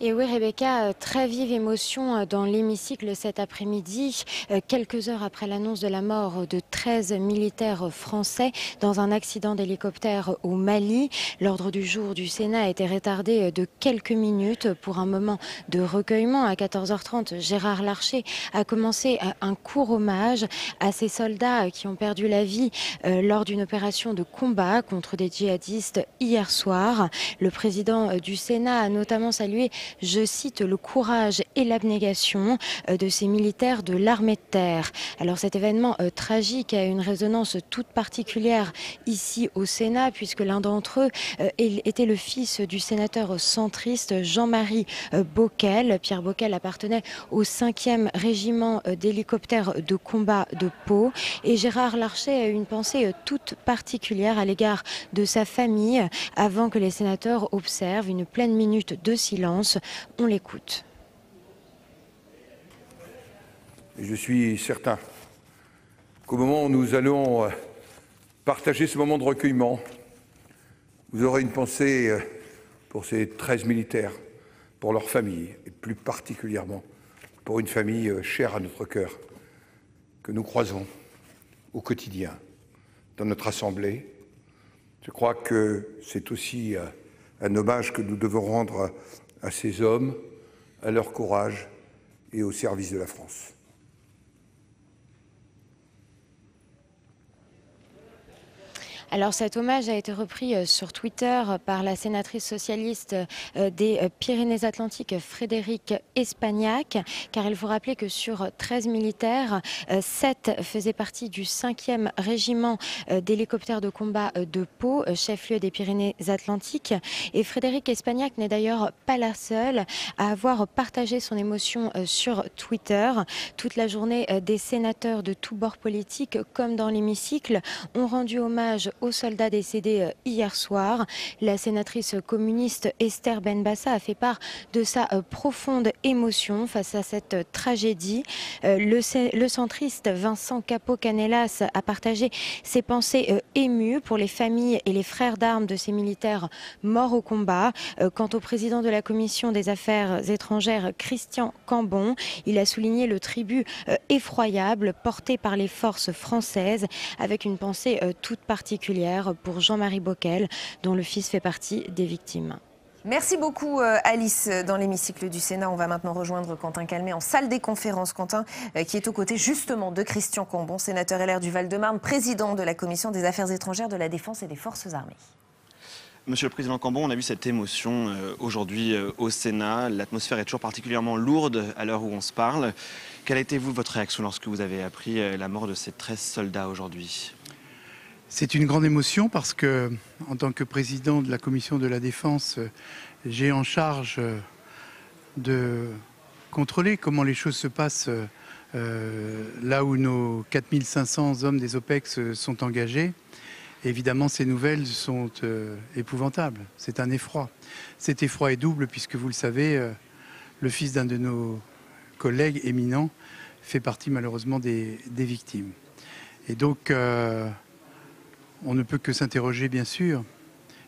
Et oui, Rebecca, très vive émotion dans l'hémicycle cet après-midi, quelques heures après l'annonce de la mort de 13 militaires français dans un accident d'hélicoptère au Mali. L'ordre du jour du Sénat a été retardé de quelques minutes pour un moment de recueillement. À 14h30, Gérard Larcher a commencé un court hommage à ces soldats qui ont perdu la vie lors d'une opération de combat contre des djihadistes hier soir. Le président du Sénat a notamment salué, je cite, le courage et l'abnégation de ces militaires de l'armée de terre. Alors cet événement tragique a une résonance toute particulière ici au Sénat puisque l'un d'entre eux était le fils du sénateur centriste Jean-Marie Bockel. Pierre Bockel appartenait au 5e régiment d'hélicoptères de combat de Pau. Et Gérard Larcher a eu une pensée toute particulière à l'égard de sa famille avant que les sénateurs observent une pleine minute de silence. On l'écoute. Je suis certain qu'au moment où nous allons partager ce moment de recueillement, vous aurez une pensée pour ces 13 militaires, pour leur famille, et plus particulièrement pour une famille chère à notre cœur, que nous croisons au quotidien dans notre Assemblée. Je crois que c'est aussi un hommage que nous devons rendre à ces hommes, à leur courage et au service de la France. Alors cet hommage a été repris sur Twitter par la sénatrice socialiste des Pyrénées-Atlantiques Frédérique Espagnac, car il faut rappeler que sur 13 militaires, 7 faisaient partie du 5e régiment d'hélicoptères de combat de Pau, chef-lieu des Pyrénées-Atlantiques. Et Frédérique Espagnac n'est d'ailleurs pas la seule à avoir partagé son émotion sur Twitter. Toute la journée, des sénateurs de tous bords politiques, comme dans l'hémicycle, ont rendu hommage aux soldats décédés hier soir. La sénatrice communiste Esther Benbassa a fait part de sa profonde émotion face à cette tragédie. Le centriste Vincent Capo-Canellas a partagé ses pensées émues pour les familles et les frères d'armes de ces militaires morts au combat. Quant au président de la Commission des affaires étrangères, Christian Cambon, il a souligné le tribut effroyable porté par les forces françaises, avec une pensée toute particulière pour Jean-Marie Bockel, dont le fils fait partie des victimes. Merci beaucoup Alice. Dans l'hémicycle du Sénat, on va maintenant rejoindre Quentin Calmet en salle des conférences. Quentin qui est aux côtés justement de Christian Cambon, sénateur LR du Val-de-Marne, président de la Commission des affaires étrangères, de la Défense et des Forces armées. Monsieur le Président Cambon, on a vu cette émotion aujourd'hui au Sénat. L'atmosphère est toujours particulièrement lourde à l'heure où on se parle. Quelle a été votre réaction lorsque vous avez appris la mort de ces 13 soldats aujourd'hui ? C'est une grande émotion parce que, en tant que président de la Commission de la Défense, j'ai en charge de contrôler comment les choses se passent là où nos 4500 hommes des OPEX sont engagés. Évidemment, ces nouvelles sont épouvantables. C'est un effroi. Cet effroi est double puisque, vous le savez, le fils d'un de nos collègues éminents fait partie malheureusement des victimes. Et donc, on ne peut que s'interroger, bien sûr.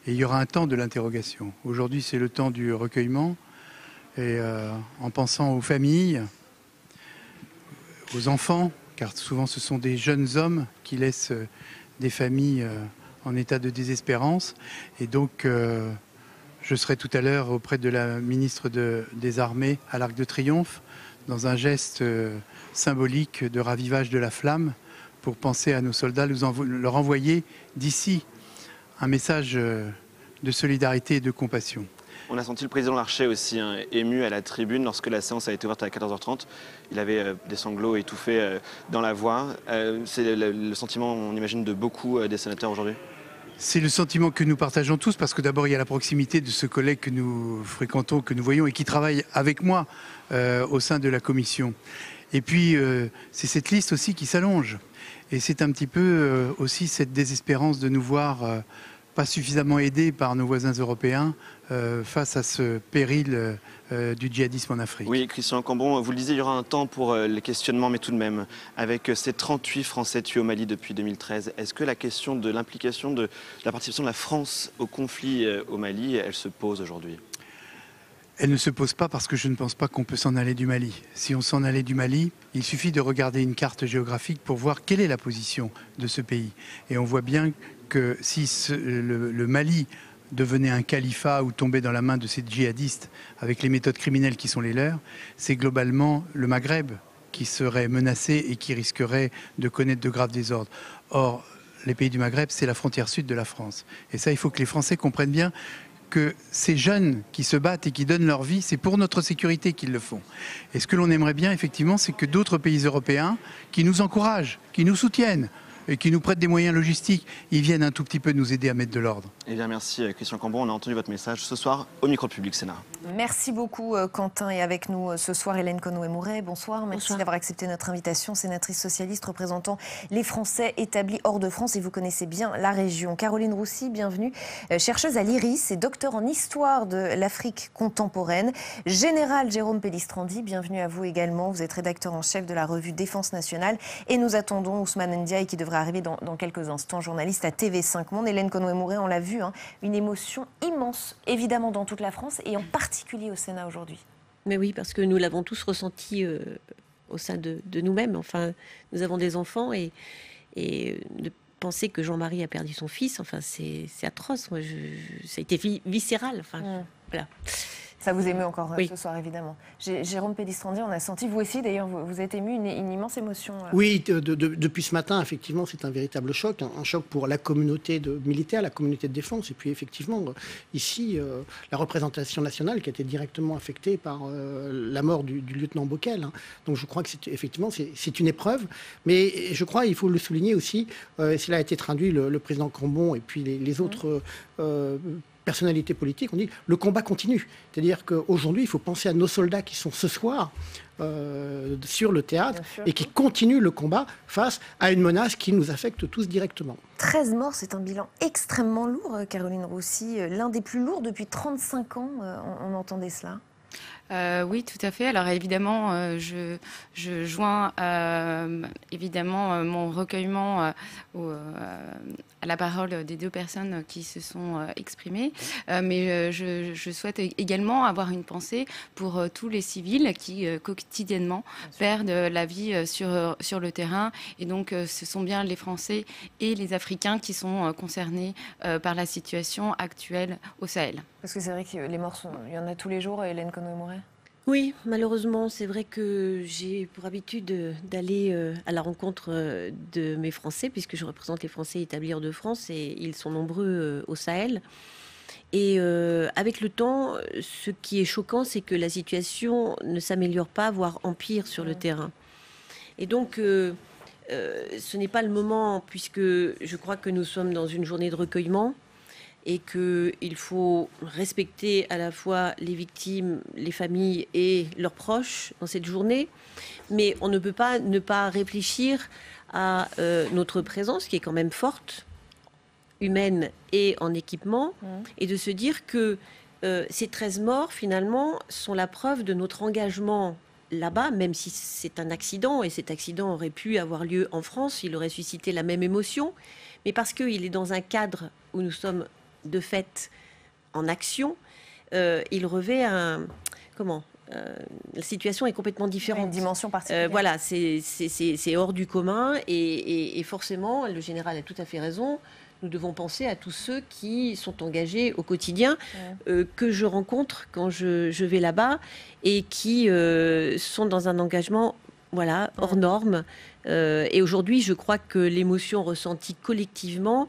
Et il y aura un temps de l'interrogation. Aujourd'hui, c'est le temps du recueillement. Et en pensant aux familles, aux enfants, car souvent ce sont des jeunes hommes qui laissent des familles en état de désespérance. Et donc, je serai tout à l'heure auprès de la ministre des Armées à l'Arc de Triomphe, dans un geste symbolique de ravivage de la flamme, pour penser à nos soldats, leur envoyer d'ici un message de solidarité et de compassion. On a senti le président Larcher aussi ému à la tribune lorsque la séance a été ouverte à 14h30. Il avait des sanglots étouffés dans la voix. C'est le sentiment, on imagine, de beaucoup des sénateurs aujourd'hui. C'est le sentiment que nous partageons tous parce que d'abord il y a la proximité de ce collègue que nous fréquentons, que nous voyons et qui travaille avec moi au sein de la commission. Et puis c'est cette liste aussi qui s'allonge. Et c'est un petit peu aussi cette désespérance de nous voir pas suffisamment aidés par nos voisins européens face à ce péril du djihadisme en Afrique. Oui, Christian Cambon, vous le disiez, il y aura un temps pour les questionnements, mais tout de même, avec ces 38 Français tués au Mali depuis 2013, est-ce que la question de l'implication de la participation de la France au conflit au Mali, elle se pose aujourd'hui? Elle ne se pose pas parce que je ne pense pas qu'on peut s'en aller du Mali. Si on s'en allait du Mali, il suffit de regarder une carte géographique pour voir quelle est la position de ce pays. Et on voit bien que si le Mali devenait un califat ou tombait dans la main de ces djihadistes avec les méthodes criminelles qui sont les leurs, c'est globalement le Maghreb qui serait menacé et qui risquerait de connaître de graves désordres. Or, les pays du Maghreb, c'est la frontière sud de la France. Et ça, il faut que les Français comprennent bien que ces jeunes qui se battent et qui donnent leur vie, c'est pour notre sécurité qu'ils le font. Et ce que l'on aimerait bien, effectivement, c'est que d'autres pays européens qui nous encouragent, qui nous soutiennent, et qui nous prêtent des moyens logistiques, ils viennent un tout petit peu nous aider à mettre de l'ordre. Eh bien merci Christian Cambon, on a entendu votre message ce soir au micro Public Sénat. Merci beaucoup Quentin, et avec nous ce soir Hélène Conway-Mouret, bonsoir, merci d'avoir accepté notre invitation, sénatrice socialiste représentant les Français établis hors de France et vous connaissez bien la région. Caroline Roussy, bienvenue, chercheuse à l'IRIS et docteur en histoire de l'Afrique contemporaine. Général Jérôme Pellistrandi, bienvenue à vous également, vous êtes rédacteur en chef de la revue Défense Nationale et nous attendons Ousmane Ndiaye qui devra arriver dans quelques instants, journaliste à TV5Monde. Hélène Conway-Mouret, on l'a vu, une émotion immense, évidemment dans toute la France et en particulier au Sénat aujourd'hui. Mais oui, parce que nous l'avons tous ressenti au sein de nous-mêmes. Enfin, nous avons des enfants et de penser que Jean-Marie a perdu son fils, enfin, c'est atroce. Moi, ça a été viscéral. Enfin, voilà. Ça vous émeut encore oui. Ce soir, évidemment. Jérôme Pellistrandi, on a senti, vous aussi d'ailleurs, vous êtes ému, une immense émotion. Oui, depuis ce matin, effectivement, c'est un véritable choc. Un choc pour la communauté militaire, la communauté de défense. Et puis, effectivement, ici, la représentation nationale qui a été directement affectée par la mort du lieutenant Bockel. Donc, je crois que, effectivement, c'est une épreuve. Mais je crois, il faut le souligner aussi, cela a été traduit, le président Cambon et puis les autres personnalités politiques ont dit le combat continue. C'est-à-dire qu'aujourd'hui, il faut penser à nos soldats qui sont ce soir sur le théâtre et qui continuent le combat face à une menace qui nous affecte tous directement. 13 morts, c'est un bilan extrêmement lourd, Caroline Roussy, l'un des plus lourds depuis 35 ans, on entendait cela. Oui, tout à fait. Alors évidemment, je joins évidemment mon recueillement à la parole des deux personnes qui se sont exprimées, mais je souhaite également avoir une pensée pour tous les civils qui quotidiennement perdent la vie sur le terrain. Et donc, ce sont bien les Français et les Africains qui sont concernés par la situation actuelle au Sahel. Parce que c'est vrai que les morts, il y en a tous les jours, Hélène Conway-Mouret. Oui, malheureusement, c'est vrai que j'ai pour habitude d'aller à la rencontre de mes Français, puisque je représente les Français établis hors de France et ils sont nombreux au Sahel. Et avec le temps, ce qui est choquant, c'est que la situation ne s'améliore pas, voire empire sur le terrain. Et donc, ce n'est pas le moment, puisque je crois que nous sommes dans une journée de recueillement. Et qu'il faut respecter à la fois les victimes, les familles et leurs proches dans cette journée. Mais on ne peut pas ne pas réfléchir à notre présence, qui est quand même forte, humaine et en équipement, et de se dire que ces 13 morts, finalement, sont la preuve de notre engagement là-bas, même si c'est un accident, et cet accident aurait pu avoir lieu en France, il aurait suscité la même émotion, mais parce qu'il est dans un cadre où nous sommes de fait en action, il revêt un... Comment ? La situation est complètement différente. Une dimension particulière. Voilà, c'est hors du commun et forcément, le général a tout à fait raison, nous devons penser à tous ceux qui sont engagés au quotidien, que je rencontre quand je vais là-bas et qui sont dans un engagement voilà, hors norme. Et aujourd'hui, je crois que l'émotion ressentie collectivement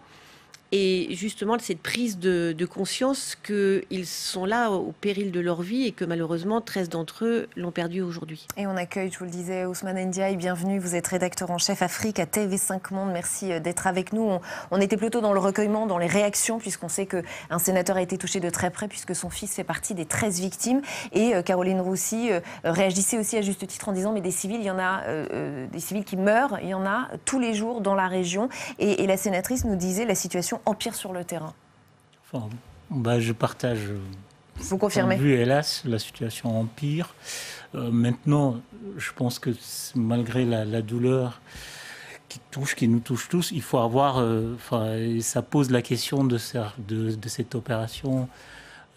et justement, cette prise de conscience qu'ils sont là au péril de leur vie et que malheureusement, 13 d'entre eux l'ont perdu aujourd'hui. Et on accueille, je vous le disais, Ousmane Ndiaye, bienvenue. Vous êtes rédacteur en chef Afrique à TV5Monde. Merci d'être avec nous. On était plutôt dans le recueillement, dans les réactions, puisqu'on sait qu'un sénateur a été touché de très près, puisque son fils fait partie des 13 victimes. Et Caroline Roussy réagissait aussi à juste titre en disant « Mais des civils, il y en a des civils qui meurent, il y en a tous les jours dans la région. » Et la sénatrice nous disait « La situation empire sur le terrain. » Enfin, bah, je partage. Vous confirmez? Vu, hélas, la situation empire. Maintenant, je pense que malgré la douleur qui nous touche tous, il faut avoir. Ça pose la question de cette opération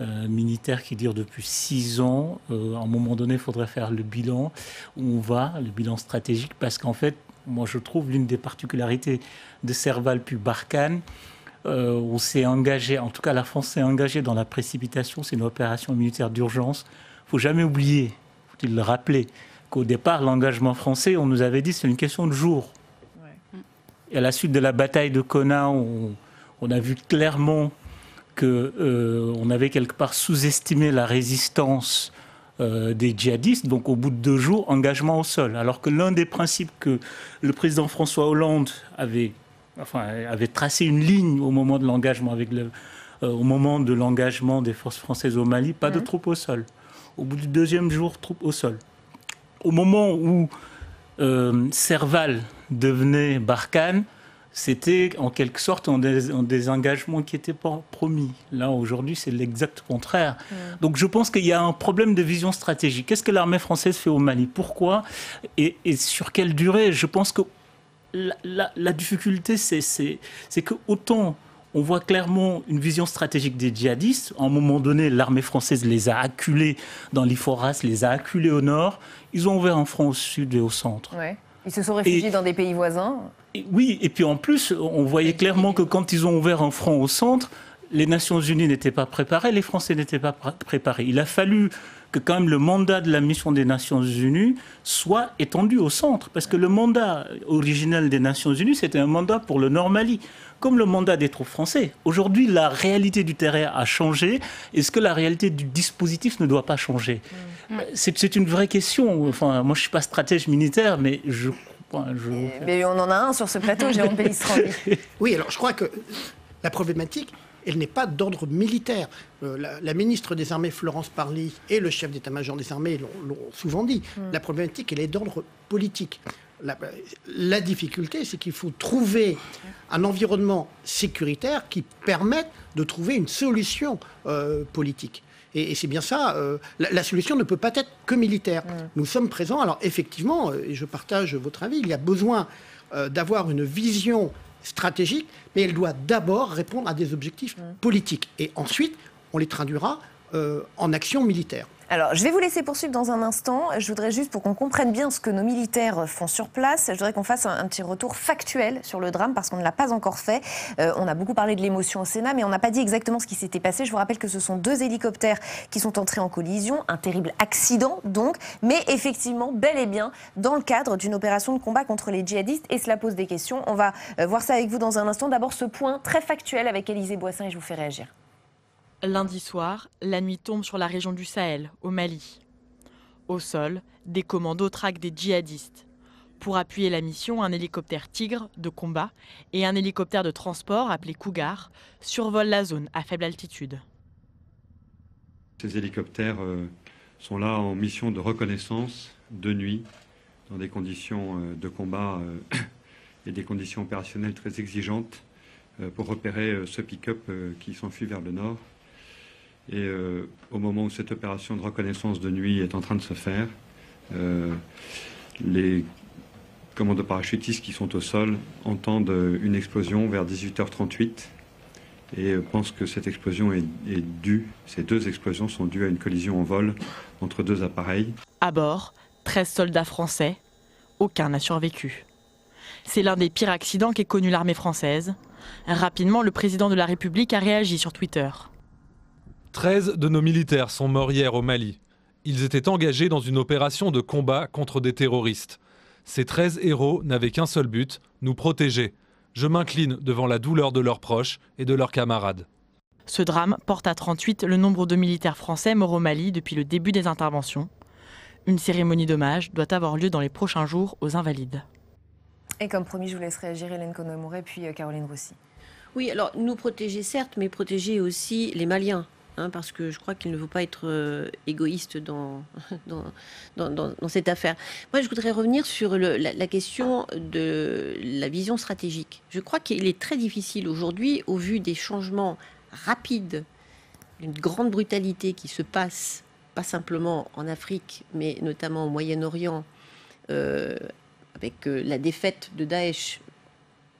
militaire qui dure depuis 6 ans. À un moment donné, il faudrait faire le bilan où on va, le bilan stratégique, parce qu'en fait, moi, je trouve l'une des particularités de Serval puis Barkhane. On s'est engagé, en tout cas la France s'est engagée dans la précipitation, c'est une opération militaire d'urgence. Il ne faut jamais oublier, faut-il le rappeler, qu'au départ, l'engagement français, on nous avait dit c'est une question de jours. Ouais. Et à la suite de la bataille de Kona, on a vu clairement qu'on avait quelque part sous-estimé la résistance des djihadistes, donc au bout de 2 jours, engagement au sol. Alors que l'un des principes que le président François Hollande avait tracé une ligne au moment de l'engagement des forces françaises au Mali, pas de troupes au sol. Au bout du 2e jour, troupes au sol. Au moment où Serval devenait Barkhane, c'était en quelque sorte un désengagement qui était pas promis. Là, aujourd'hui, c'est l'exact contraire. Donc je pense qu'il y a un problème de vision stratégique. Qu'est-ce que l'armée française fait au Mali? Pourquoi et sur quelle durée? Je pense que la difficulté, c'est que autant on voit clairement une vision stratégique des djihadistes. À un moment donné, l'armée française les a acculés dans l'Iforas, les a acculés au nord. Ils ont ouvert un front au sud et au centre. Ouais. Ils se sont réfugiés dans des pays voisins. Oui, et puis en plus, on voyait clairement que quand ils ont ouvert un front au centre, les Nations Unies n'étaient pas préparées, les Français n'étaient pas préparés. Il a fallu que quand même le mandat de la mission des Nations Unies soit étendu au centre. Parce que le mandat originel des Nations Unies, c'était un mandat pour le Nord-Mali, comme le mandat des troupes françaises. Aujourd'hui, la réalité du terrain a changé. Est-ce que la réalité du dispositif ne doit pas changer? C'est une vraie question. Enfin, moi, je ne suis pas stratège militaire, mais mais on en a un sur ce plateau, Jérôme Pellistrandi. Oui, alors je crois que la problématique, elle n'est pas d'ordre militaire. La ministre des Armées, Florence Parly, et le chef d'état-major des Armées l'ont souvent dit. La problématique, elle est d'ordre politique. La difficulté, c'est qu'il faut trouver un environnement sécuritaire qui permette de trouver une solution politique. Et c'est bien ça, la solution ne peut pas être que militaire. Nous sommes présents, alors effectivement, et je partage votre avis, il y a besoin d'avoir une vision stratégique, mais elle doit d'abord répondre à des objectifs politiques. Et ensuite, on les traduira en action militaire. Alors, je vais vous laisser poursuivre dans un instant. Je voudrais juste, pour qu'on comprenne bien ce que nos militaires font sur place, je voudrais qu'on fasse un petit retour factuel sur le drame, parce qu'on ne l'a pas encore fait. On a beaucoup parlé de l'émotion au Sénat, mais on n'a pas dit exactement ce qui s'était passé. Je vous rappelle que ce sont deux hélicoptères qui sont entrés en collision, un terrible accident donc, mais effectivement, bel et bien, dans le cadre d'une opération de combat contre les djihadistes, et cela pose des questions. On va voir ça avec vous dans un instant. D'abord, ce point très factuel avec Élisée Boissin, et je vous fais réagir. Lundi soir, la nuit tombe sur la région du Sahel, au Mali. Au sol, des commandos traquent des djihadistes. Pour appuyer la mission, un hélicoptère Tigre de combat et un hélicoptère de transport appelé Cougar survolent la zone à faible altitude. Ces hélicoptères sont là en mission de reconnaissance de nuit, dans des conditions de combat et des conditions opérationnelles très exigeantes pour repérer ce pick-up qui s'enfuit vers le nord. Et au moment où cette opération de reconnaissance de nuit est en train de se faire, les commandos parachutistes qui sont au sol entendent une explosion vers 18h38 et pensent que cette explosion est due. Ces deux explosions sont dues à une collision en vol entre deux appareils. À bord, 13 soldats français. Aucun n'a survécu. C'est l'un des pires accidents qu'ait connu l'armée française. Rapidement, le président de la République a réagi sur Twitter. 13 de nos militaires sont morts hier au Mali. Ils étaient engagés dans une opération de combat contre des terroristes. Ces 13 héros n'avaient qu'un seul but, nous protéger. Je m'incline devant la douleur de leurs proches et de leurs camarades. Ce drame porte à 38 le nombre de militaires français morts au Mali depuis le début des interventions. Une cérémonie d'hommage doit avoir lieu dans les prochains jours aux Invalides. Et comme promis, je vous laisse réagir Hélène Conway-Mouret puis Caroline Roussy. Oui, alors nous protéger certes, mais protéger aussi les Maliens. Parce que je crois qu'il ne faut pas être égoïste dans cette affaire. Moi, je voudrais revenir sur la question de la vision stratégique. Je crois qu'il est très difficile aujourd'hui, au vu des changements rapides, d'une grande brutalité qui se passe, pas simplement en Afrique, mais notamment au Moyen-Orient, avec la défaite de Daesh.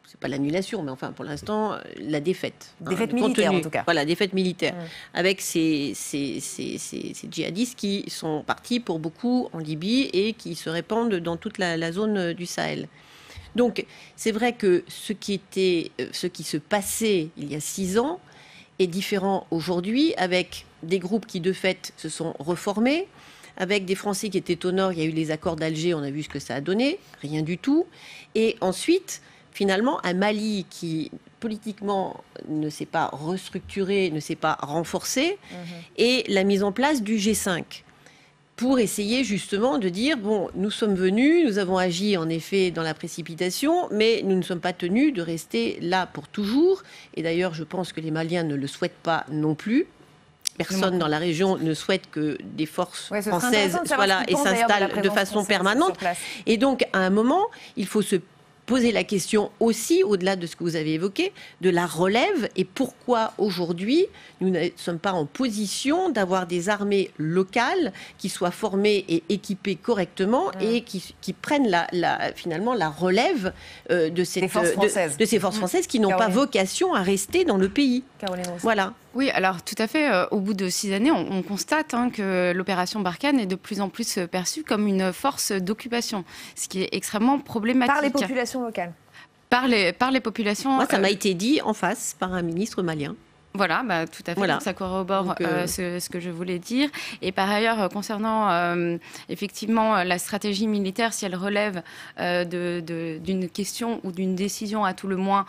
C'est pas l'annulation, mais enfin, pour l'instant, la défaite. Défaite militaire, en tout cas. Voilà, défaite militaire. Avec ces djihadistes qui sont partis pour beaucoup en Libye et qui se répandent dans toute la zone du Sahel. Donc, c'est vrai que ce qui se passait il y a 6 ans est différent aujourd'hui, avec des groupes qui, de fait, se sont reformés. Avec des Français qui étaient au nord, il y a eu les accords d'Alger, on a vu ce que ça a donné. Rien du tout. Et ensuite... Finalement, un Mali qui, politiquement, ne s'est pas restructuré, ne s'est pas renforcé, et la mise en place du G5, pour essayer justement de dire, bon, nous sommes venus, nous avons agi en effet dans la précipitation, mais nous ne sommes pas tenus de rester là pour toujours. Et d'ailleurs, je pense que les Maliens ne le souhaitent pas non plus. Personne dans la région ne souhaite que des forces françaises soient là et s'installent de façon permanente. Et donc, à un moment, il faut se poser la question aussi, au-delà de ce que vous avez évoqué, de la relève et pourquoi aujourd'hui nous ne sommes pas en position d'avoir des armées locales qui soient formées et équipées correctement et qui prennent finalement la relève de ces forces françaises qui n'ont pas vocation à rester dans le pays. Voilà. Oui, alors tout à fait. Au bout de 6 années, on constate que l'opération Barkhane est de plus en plus perçue comme une force d'occupation, ce qui est extrêmement problématique. Par les populations locales. Par les populations... Moi, ça m'a été dit en face par un ministre malien. Voilà, bah, tout à fait, voilà. Donc, ça corrobore ce que je voulais dire. Et par ailleurs, concernant effectivement la stratégie militaire, si elle relève d'une question ou d'une décision à tout le moins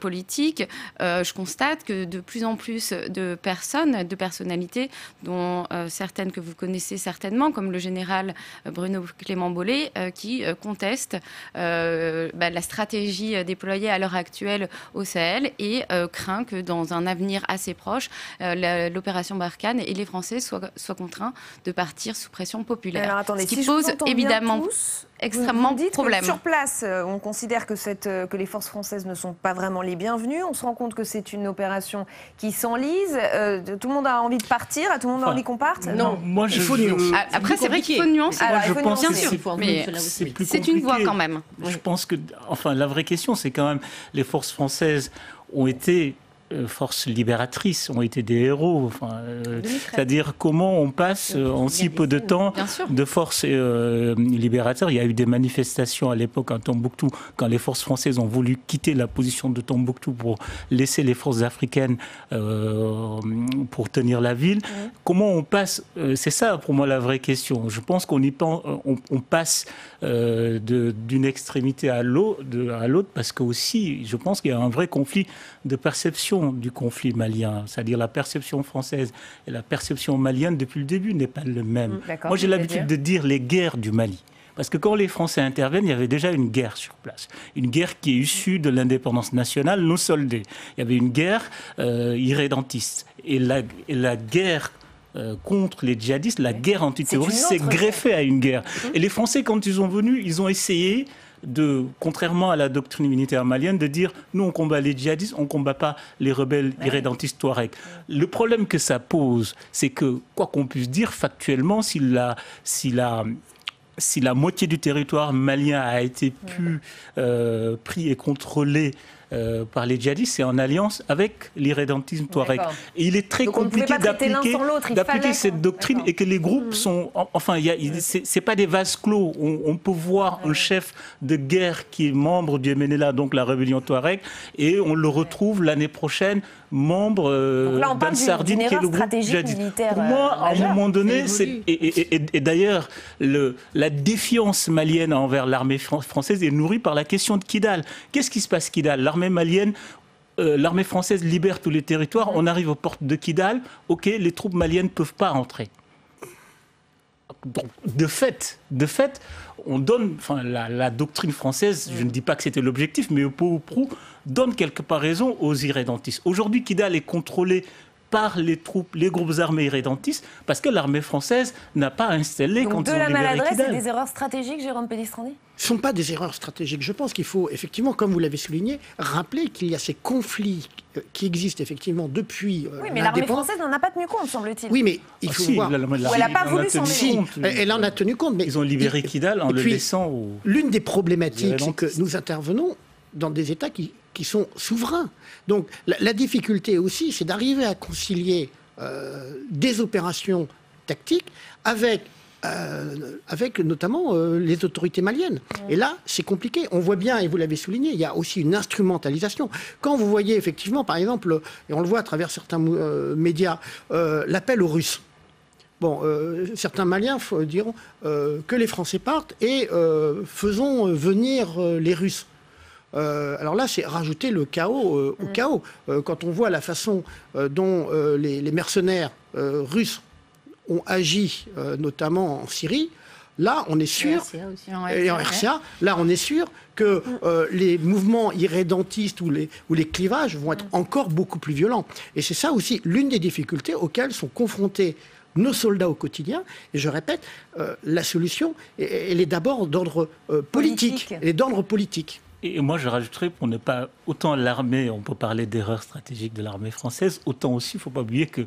politique, je constate que de plus en plus de personnes, de personnalités, dont certaines que vous connaissez certainement, comme le général Bruno Clément-Bollet, qui conteste la stratégie déployée à l'heure actuelle au Sahel et craint que dans un avenir manière assez proche l'opération Barkhane et les Français soient contraints de partir sous pression populaire. Alors, attendez, ce qui pose évidemment extrêmement problème. Sur place, on considère que les forces françaises ne sont pas vraiment les bienvenues. On se rend compte que c'est une opération qui s'enlise. Tout le monde a envie de partir. Tout le monde a envie qu'on parte. Non, moi je... Après, c'est vrai qu'il faut nuancer. Alors, je pense que c'est une voie quand même. Je pense que, enfin, la vraie question, c'est quand même les forces françaises ont été forces libératrices, ont été des héros. Enfin, c'est-à-dire comment on passe en si peu de temps de forces libérateurs. Il y a eu des manifestations à l'époque à Tombouctou, quand les forces françaises ont voulu quitter la position de Tombouctou pour laisser les forces africaines pour tenir la ville. Oui. Comment on passe, c'est ça pour moi la vraie question. Je pense qu'on passe d'une extrémité à l'autre, parce que aussi, je pense qu'il y a un vrai conflit de perception du conflit malien, c'est-à-dire la perception française et la perception malienne depuis le début n'est pas le même. Moi j'ai l'habitude de dire les guerres du Mali. Parce que quand les Français interviennent, il y avait déjà une guerre sur place. Une guerre qui est issue de l'indépendance nationale non soldée. Il y avait une guerre irrédentiste. Et la guerre contre les djihadistes, la guerre antiterroriste, c'est greffé à une guerre. Et les Français, quand ils sont venus, ils ont essayé de, contrairement à la doctrine militaire malienne, de dire nous on combat les djihadistes, on ne combat pas les rebelles irrédentistes Touareg. Le problème que ça pose, c'est que, quoi qu'on puisse dire factuellement, si la moitié du territoire malien a été pris et contrôlé par les djihadistes, c'est en alliance avec l'irrédentisme touareg. Et il est très compliqué d'appliquer cette doctrine, et que les groupes sont... Enfin, c'est pas des vases clos. On peut voir un chef de guerre qui est membre du MNLA, donc la rébellion touareg, et on le retrouve l'année prochaine membre d'Ansardine, qui est le groupe djihadiste. Pour moi, à un moment donné, et d'ailleurs, la défiance malienne envers l'armée française est nourrie par la question de Kidal. Qu'est-ce qui se passe Kidal? L'armée malienne, l'armée française libère tous les territoires, on arrive aux portes de Kidal, ok, les troupes maliennes ne peuvent pas entrer. Donc, de fait, on donne, enfin, la doctrine française, je ne dis pas que c'était l'objectif, mais au peu ou prou, donne quelque part raison aux irrédentistes. Aujourd'hui, Kidal est contrôlé par les troupes, les groupes armés irrédentistes, parce que l'armée française n'a pas installé... Donc, quand de la maladresse et des erreurs stratégiques, Jérôme Pellistrandi ? Ce ne sont pas des erreurs stratégiques. Je pense qu'il faut, effectivement, comme vous l'avez souligné, rappeler qu'il y a ces conflits qui existent, effectivement, depuis... Oui, mais l'armée française n'en a pas tenu compte, semble-t-il. Oui, mais il faut voir... Elle n'a pas voulu s'en mêler. Elle en a tenu compte, mais... Ils ont libéré Kidal en le laissant... L'une des problématiques, c'est que nous intervenons dans des États qui sont souverains. Donc la difficulté aussi, c'est d'arriver à concilier des opérations tactiques avec notamment les autorités maliennes. Et là, c'est compliqué. On voit bien, et vous l'avez souligné, il y a aussi une instrumentalisation. Quand vous voyez effectivement, par exemple, et on le voit à travers certains médias, l'appel aux Russes. Bon, certains Maliens diront que les Français partent et faisons venir les Russes. Alors là, c'est rajouter le chaos au chaos. Quand on voit la façon dont les mercenaires russes ont agi, notamment en Syrie, là, on est sûr, et en RCA, là, on est sûr que les mouvements irrédentistes ou les clivages vont être encore beaucoup plus violents. Et c'est ça aussi l'une des difficultés auxquelles sont confrontés nos soldats au quotidien. Et je répète, la solution, elle est d'abord d'ordre politique. Elle est d'ordre politique. Et moi, je rajouterais, pour ne pas... Autant l'armée, on peut parler d'erreurs stratégiques de l'armée française, autant aussi, il ne faut pas oublier que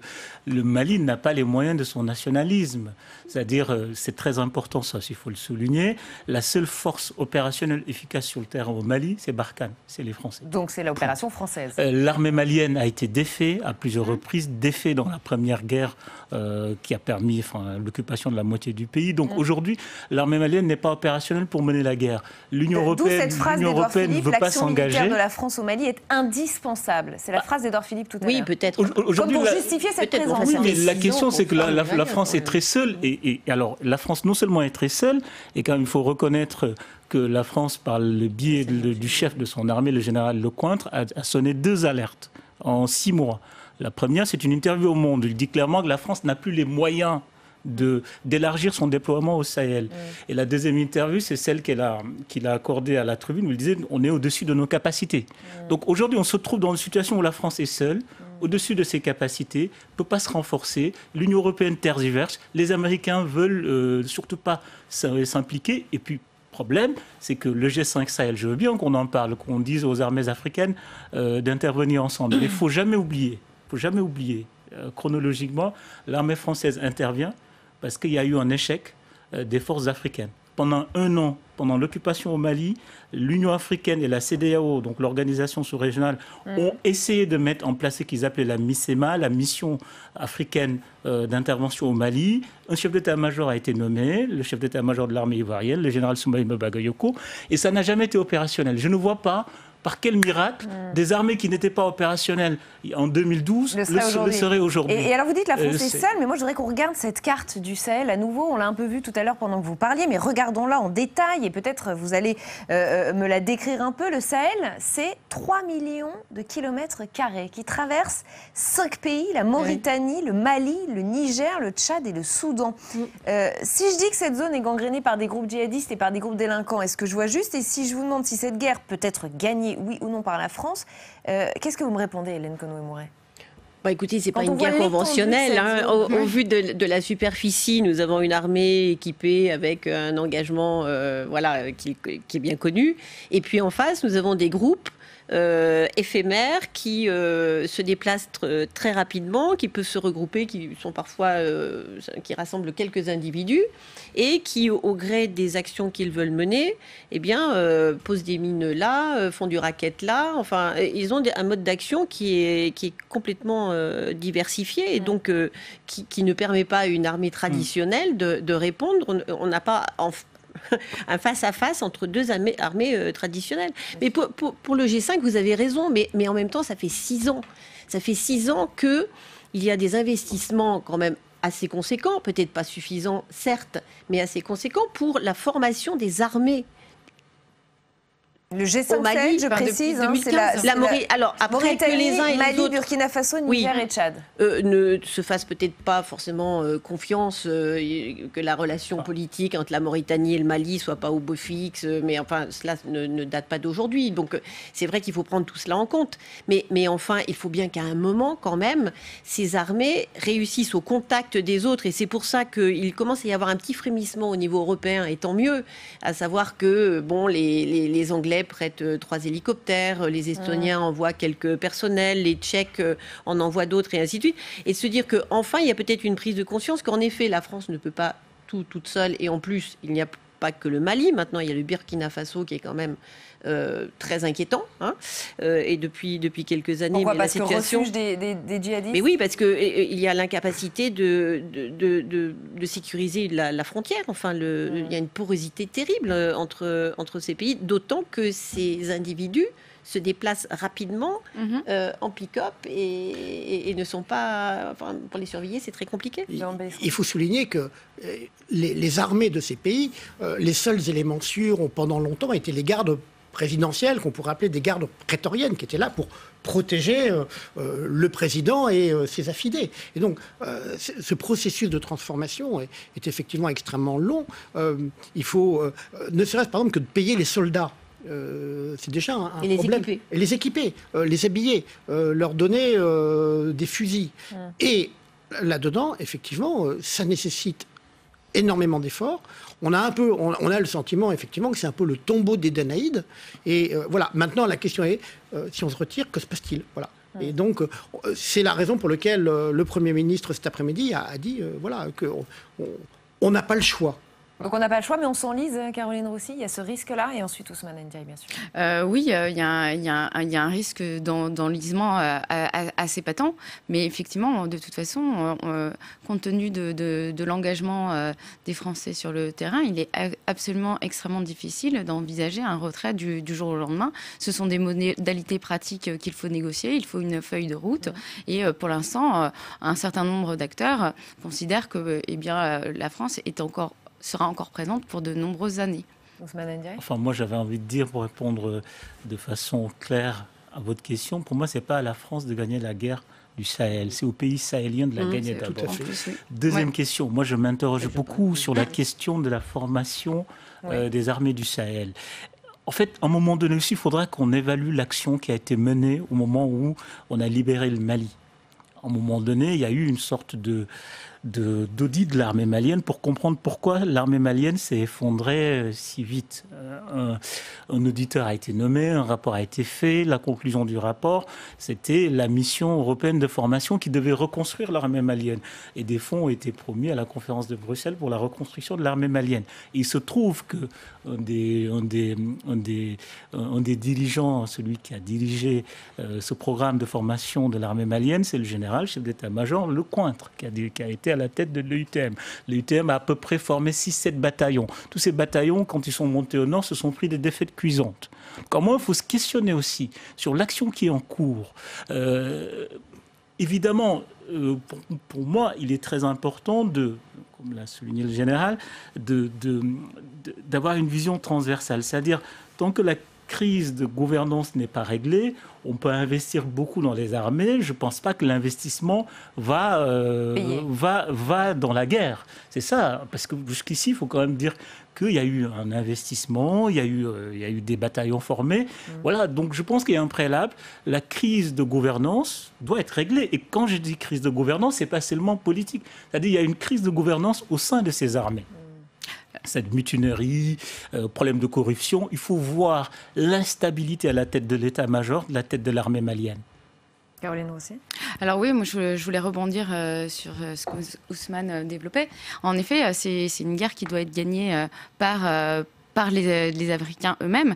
le Mali n'a pas les moyens de son nationalisme. C'est-à-dire, c'est très important ça, s'il faut le souligner. La seule force opérationnelle efficace sur le terrain au Mali, c'est Barkhane, c'est les Français. Donc c'est l'opération française. L'armée malienne a été défaite à plusieurs reprises, défaite dans la première guerre qui a permis l'occupation de la moitié du pays. Donc aujourd'hui, l'armée malienne n'est pas opérationnelle pour mener la guerre. L'Union européenne... Philippe, ne veut pas s'engager. L'action de la France au Mali est indispensable. C'est la phrase d'Edouard Philippe tout à l'heure. Oui, peut-être. Comme pour justifier cette présence. Oui, mais la question, c'est que la France est très seule. Et alors, la France, non seulement est très seule, et quand même, il faut reconnaître que la France, par le biais du chef de son armée, le général Lecointre, a sonné 2 alertes en 6 mois. La première, c'est une interview au Monde. Il dit clairement que la France n'a plus les moyens d'élargir son déploiement au Sahel. Et la deuxième interview, c'est celle qu'il a accordée à la Tribune, où il disait on est au-dessus de nos capacités. Donc aujourd'hui, on se trouve dans une situation où la France est seule, au-dessus de ses capacités, ne peut pas se renforcer. L'Union européenne tergiverse. Les Américains ne veulent surtout pas s'impliquer. Et puis, problème, c'est que le G5 Sahel, je veux bien qu'on en parle, qu'on dise aux armées africaines d'intervenir ensemble. Mais il ne faut jamais oublier, chronologiquement, l'armée française intervient parce qu'il y a eu un échec des forces africaines. Pendant un an, pendant l'occupation au Mali, l'Union africaine et la CEDEAO, donc l'organisation sous-régionale, ont essayé de mettre en place ce qu'ils appelaient la MISEMA, la mission africaine d'intervention au Mali. Un chef d'état-major a été nommé, le chef d'état-major de l'armée ivoirienne, le général Soumaïla Bagayoko, et ça n'a jamais été opérationnel. Je ne vois pas par quel miracle des armées qui n'étaient pas opérationnelles en 2012 le seraient aujourd'hui. Et alors vous dites la France est seule, mais moi je voudrais qu'on regarde cette carte du Sahel à nouveau. On l'a un peu vue tout à l'heure pendant que vous parliez, mais regardons-la en détail et peut-être vous allez me la décrire un peu. Le Sahel, c'est 3 millions de kilomètres carrés qui traversent 5 pays, la Mauritanie, le Mali, le Niger, le Tchad et le Soudan. Si je dis que cette zone est gangrénée par des groupes djihadistes et par des groupes délinquants, est-ce que je vois juste? Et si je vous demande si cette guerre peut être gagnée oui ou non par la France, qu'est-ce que vous me répondez, Hélène Conway-Mouret? Bah écoutez, ce n'est pas une guerre conventionnelle. Hein, au vu de la superficie, nous avons une armée équipée avec un engagement voilà, qui est bien connu. Et puis en face, nous avons des groupes éphémères qui se déplacent très rapidement, qui peuvent se regrouper, qui sont parfois qui rassemblent quelques individus et qui, au gré des actions qu'ils veulent mener, eh bien posent des mines là, font du racket là. Enfin, ils ont un mode d'action qui est complètement diversifié et donc qui ne permet pas à une armée traditionnelle de répondre. On n'a pas un face-à-face entre deux armées traditionnelles. Mais pour le G5, vous avez raison, mais en même temps, ça fait 6 ans. Ça fait 6 ans qu'il y a des investissements quand même assez conséquents, peut-être pas suffisants, certes, mais assez conséquents pour la formation des armées. Le G5 Sahel, je précise, hein, c'est alors, après que les uns et Mali, les autres, Burkina Faso, Niger et Tchad ne se fassent peut-être pas forcément confiance, que la relation politique entre la Mauritanie et le Mali soit pas au beau fixe, mais enfin, cela ne date pas d'aujourd'hui. Donc, c'est vrai qu'il faut prendre tout cela en compte. Mais enfin, il faut bien qu'à un moment, quand même, ces armées réussissent au contact des autres. Et c'est pour ça qu'il commence à y avoir un petit frémissement au niveau européen, et tant mieux, à savoir que, bon, les Anglais prêtent 3 hélicoptères, les Estoniens envoient quelques personnels, les Tchèques en envoient d'autres et ainsi de suite. Et de se dire qu'enfin, il y a peut-être une prise de conscience qu'en effet, la France ne peut pas tout toute seule. Et en plus, il n'y a pas que le Mali. Maintenant, il y a le Burkina Faso qui est quand même très inquiétant, hein, et depuis quelques années. Pourquoi? Mais parce que refuge des djihadistes. Mais oui, parce que il y a l'incapacité de sécuriser la frontière. Enfin, il y a une porosité terrible entre ces pays, d'autant que ces individus se déplacent rapidement en pick-up et ne sont pas... Enfin, pour les surveiller, c'est très compliqué. Il faut souligner que les armées de ces pays, les seuls éléments sûrs ont pendant longtemps été les gardes présidentielles, qu'on pourrait appeler des gardes prétoriennes, qui étaient là pour protéger le président et ses affidés. Et donc, ce processus de transformation est effectivement extrêmement long. Il faut, ne serait-ce par exemple que de payer les soldats. C'est déjà un problème. Équiper. Et les équiper, les habiller, leur donner des fusils. Et là-dedans, effectivement, ça nécessite énormément d'efforts. On a le sentiment, effectivement, que c'est un peu le tombeau des Danaïdes. Et voilà, maintenant, la question est, si on se retire, que se passe-t-il? Voilà. Et donc, c'est la raison pour laquelle le Premier ministre, cet après-midi, a dit voilà, qu'on n'a pas le choix. Donc on n'a pas le choix, mais on s'enlise, Caroline Roussy. Il y a ce risque-là, et ensuite Ousmane Ndiaye, bien sûr. Oui, il y a un risque d'enlisement assez patent, mais effectivement, de toute façon, compte tenu de l'engagement des Français sur le terrain, il est absolument extrêmement difficile d'envisager un retrait du jour au lendemain. Ce sont des modalités pratiques qu'il faut négocier, il faut une feuille de route, et pour l'instant, un certain nombre d'acteurs considèrent que la France est encore... sera encore présente pour de nombreuses années. Enfin, moi, j'avais envie de dire, pour répondre de façon claire à votre question, pour moi, ce n'est pas à la France de gagner la guerre du Sahel, c'est aux pays sahéliens de la gagner d'abord. Deuxième question, moi, je m'interroge beaucoup sur la question de la formation des armées du Sahel. En fait, à un moment donné aussi, il faudra qu'on évalue l'action qui a été menée au moment où on a libéré le Mali. un moment donné, il y a eu une sorte d'audit de l'armée malienne pour comprendre pourquoi l'armée malienne s'est effondrée si vite. Un auditeur a été nommé, un rapport a été fait, la conclusion du rapport, c'était la mission européenne de formation qui devait reconstruire l'armée malienne. Et des fonds ont été promis à la conférence de Bruxelles pour la reconstruction de l'armée malienne. Et il se trouve que un des dirigeants, celui qui a dirigé ce programme de formation de l'armée malienne, c'est le général, chef d'état-major, Lecointre, qui a été à la tête de l'UTM. L'UTM a à peu près formé 6-7 bataillons. Tous ces bataillons, quand ils sont montés au nord, se sont pris des défaites cuisantes. Comment il faut se questionner aussi sur l'action qui est en cours. Évidemment, pour moi, il est très important de, comme l'a souligné le général, d'avoir une vision transversale. C'est-à-dire, tant que la crise de gouvernance n'est pas réglée, on peut investir beaucoup dans les armées. Je ne pense pas que l'investissement va dans la guerre. C'est ça, parce que jusqu'ici, il faut quand même dire qu'il y a eu un investissement, il y a eu des bataillons formés. Voilà, donc je pense qu'il y a un préalable. La crise de gouvernance doit être réglée. Et quand je dis crise de gouvernance, ce n'est pas seulement politique. C'est-à-dire qu'il y a une crise de gouvernance au sein de ces armées. Cette mutinerie, problème de corruption, il faut voir l'instabilité à la tête de l'état-major, à la tête de l'armée malienne. Caroline Roussy. Alors oui, moi je voulais rebondir sur ce qu'Ousmane développait. En effet, c'est une guerre qui doit être gagnée par les Africains eux-mêmes,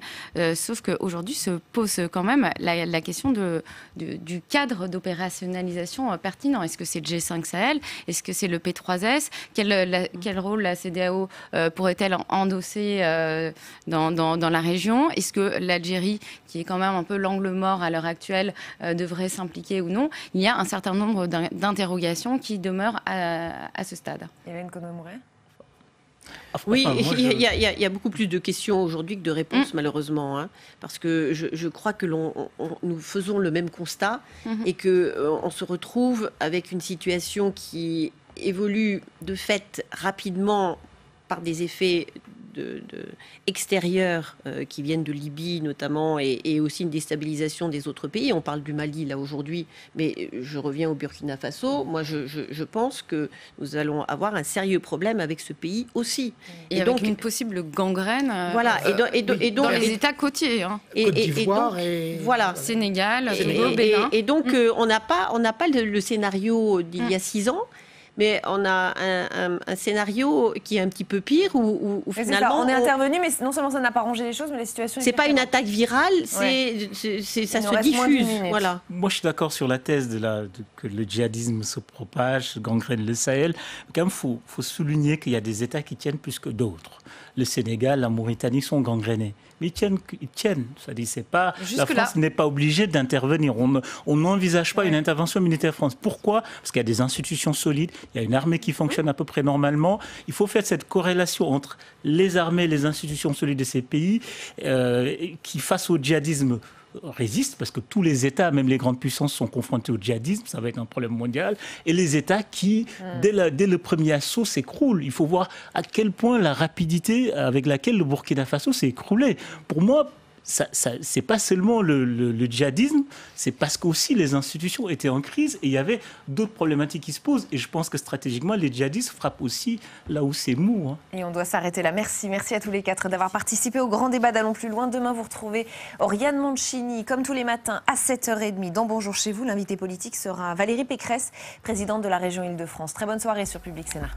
sauf qu'aujourd'hui se pose quand même la question du cadre d'opérationnalisation pertinent. Est-ce que c'est le G5 Sahel? Est-ce que c'est le P3S? Quel rôle la CDAO pourrait-elle endosser dans la région? Est-ce que l'Algérie, qui est quand même un peu l'angle mort à l'heure actuelle, devrait s'impliquer ou non? Il y a un certain nombre d'interrogations qui demeurent à ce stade. Hélène Conway-Mouret. Oui, il y a beaucoup plus de questions aujourd'hui que de réponses, malheureusement, hein, parce que je crois que nous faisons le même constat et qu'on se retrouve avec une situation qui évolue de fait rapidement par des effets extérieurs qui viennent de Libye notamment et aussi une déstabilisation des autres pays. On parle du Mali là aujourd'hui, mais je reviens au Burkina Faso. Moi, je pense que nous allons avoir un sérieux problème avec ce pays aussi. Et donc, avec une possible gangrène voilà, et donc, dans les États côtiers. Hein. Côte d'Ivoire et voilà. Sénégal, Bénin. Et donc, on n'a pas le scénario d'il y a 6 ans. Mais on a un scénario qui est un petit peu pire où finalement... Ça, on est intervenu, mais non seulement ça n'a pas rangé les choses, mais les situations... C'est pas une attaque virale, ça se diffuse. Voilà. Moi, je suis d'accord sur la thèse que le djihadisme se propage, gangrène le Sahel. Quand même, faut souligner qu'il y a des États qui tiennent plus que d'autres. Le Sénégal, la Mauritanie sont gangrénés. Mais ils tiennent. Ça dit, c'est pas... La France n'est pas obligée d'intervenir. On n'envisage pas une intervention militaire française. Pourquoi? Parce qu'il y a des institutions solides. Il y a une armée qui fonctionne à peu près normalement. Il faut faire cette corrélation entre les armées et les institutions solides de ces pays qui, face au djihadisme, résistent, parce que tous les États, même les grandes puissances, sont confrontés au djihadisme, ça va être un problème mondial, et les États qui, dès le premier assaut, s'écroulent. Il faut voir à quel point la rapidité avec laquelle le Burkina Faso s'est écroulé. Pour moi, c'est pas seulement le djihadisme, c'est parce qu'aussi les institutions étaient en crise et il y avait d'autres problématiques qui se posent. Et je pense que stratégiquement, les djihadistes frappent aussi là où c'est mou. Hein. Et on doit s'arrêter là. Merci à tous les quatre d'avoir participé au grand débat d'Allons plus loin. Demain, vous retrouvez Oriane Mancini, comme tous les matins, à 7h30 dans Bonjour chez vous. L'invité politique sera Valérie Pécresse, présidente de la région Île-de-France. Très bonne soirée sur Public Sénat.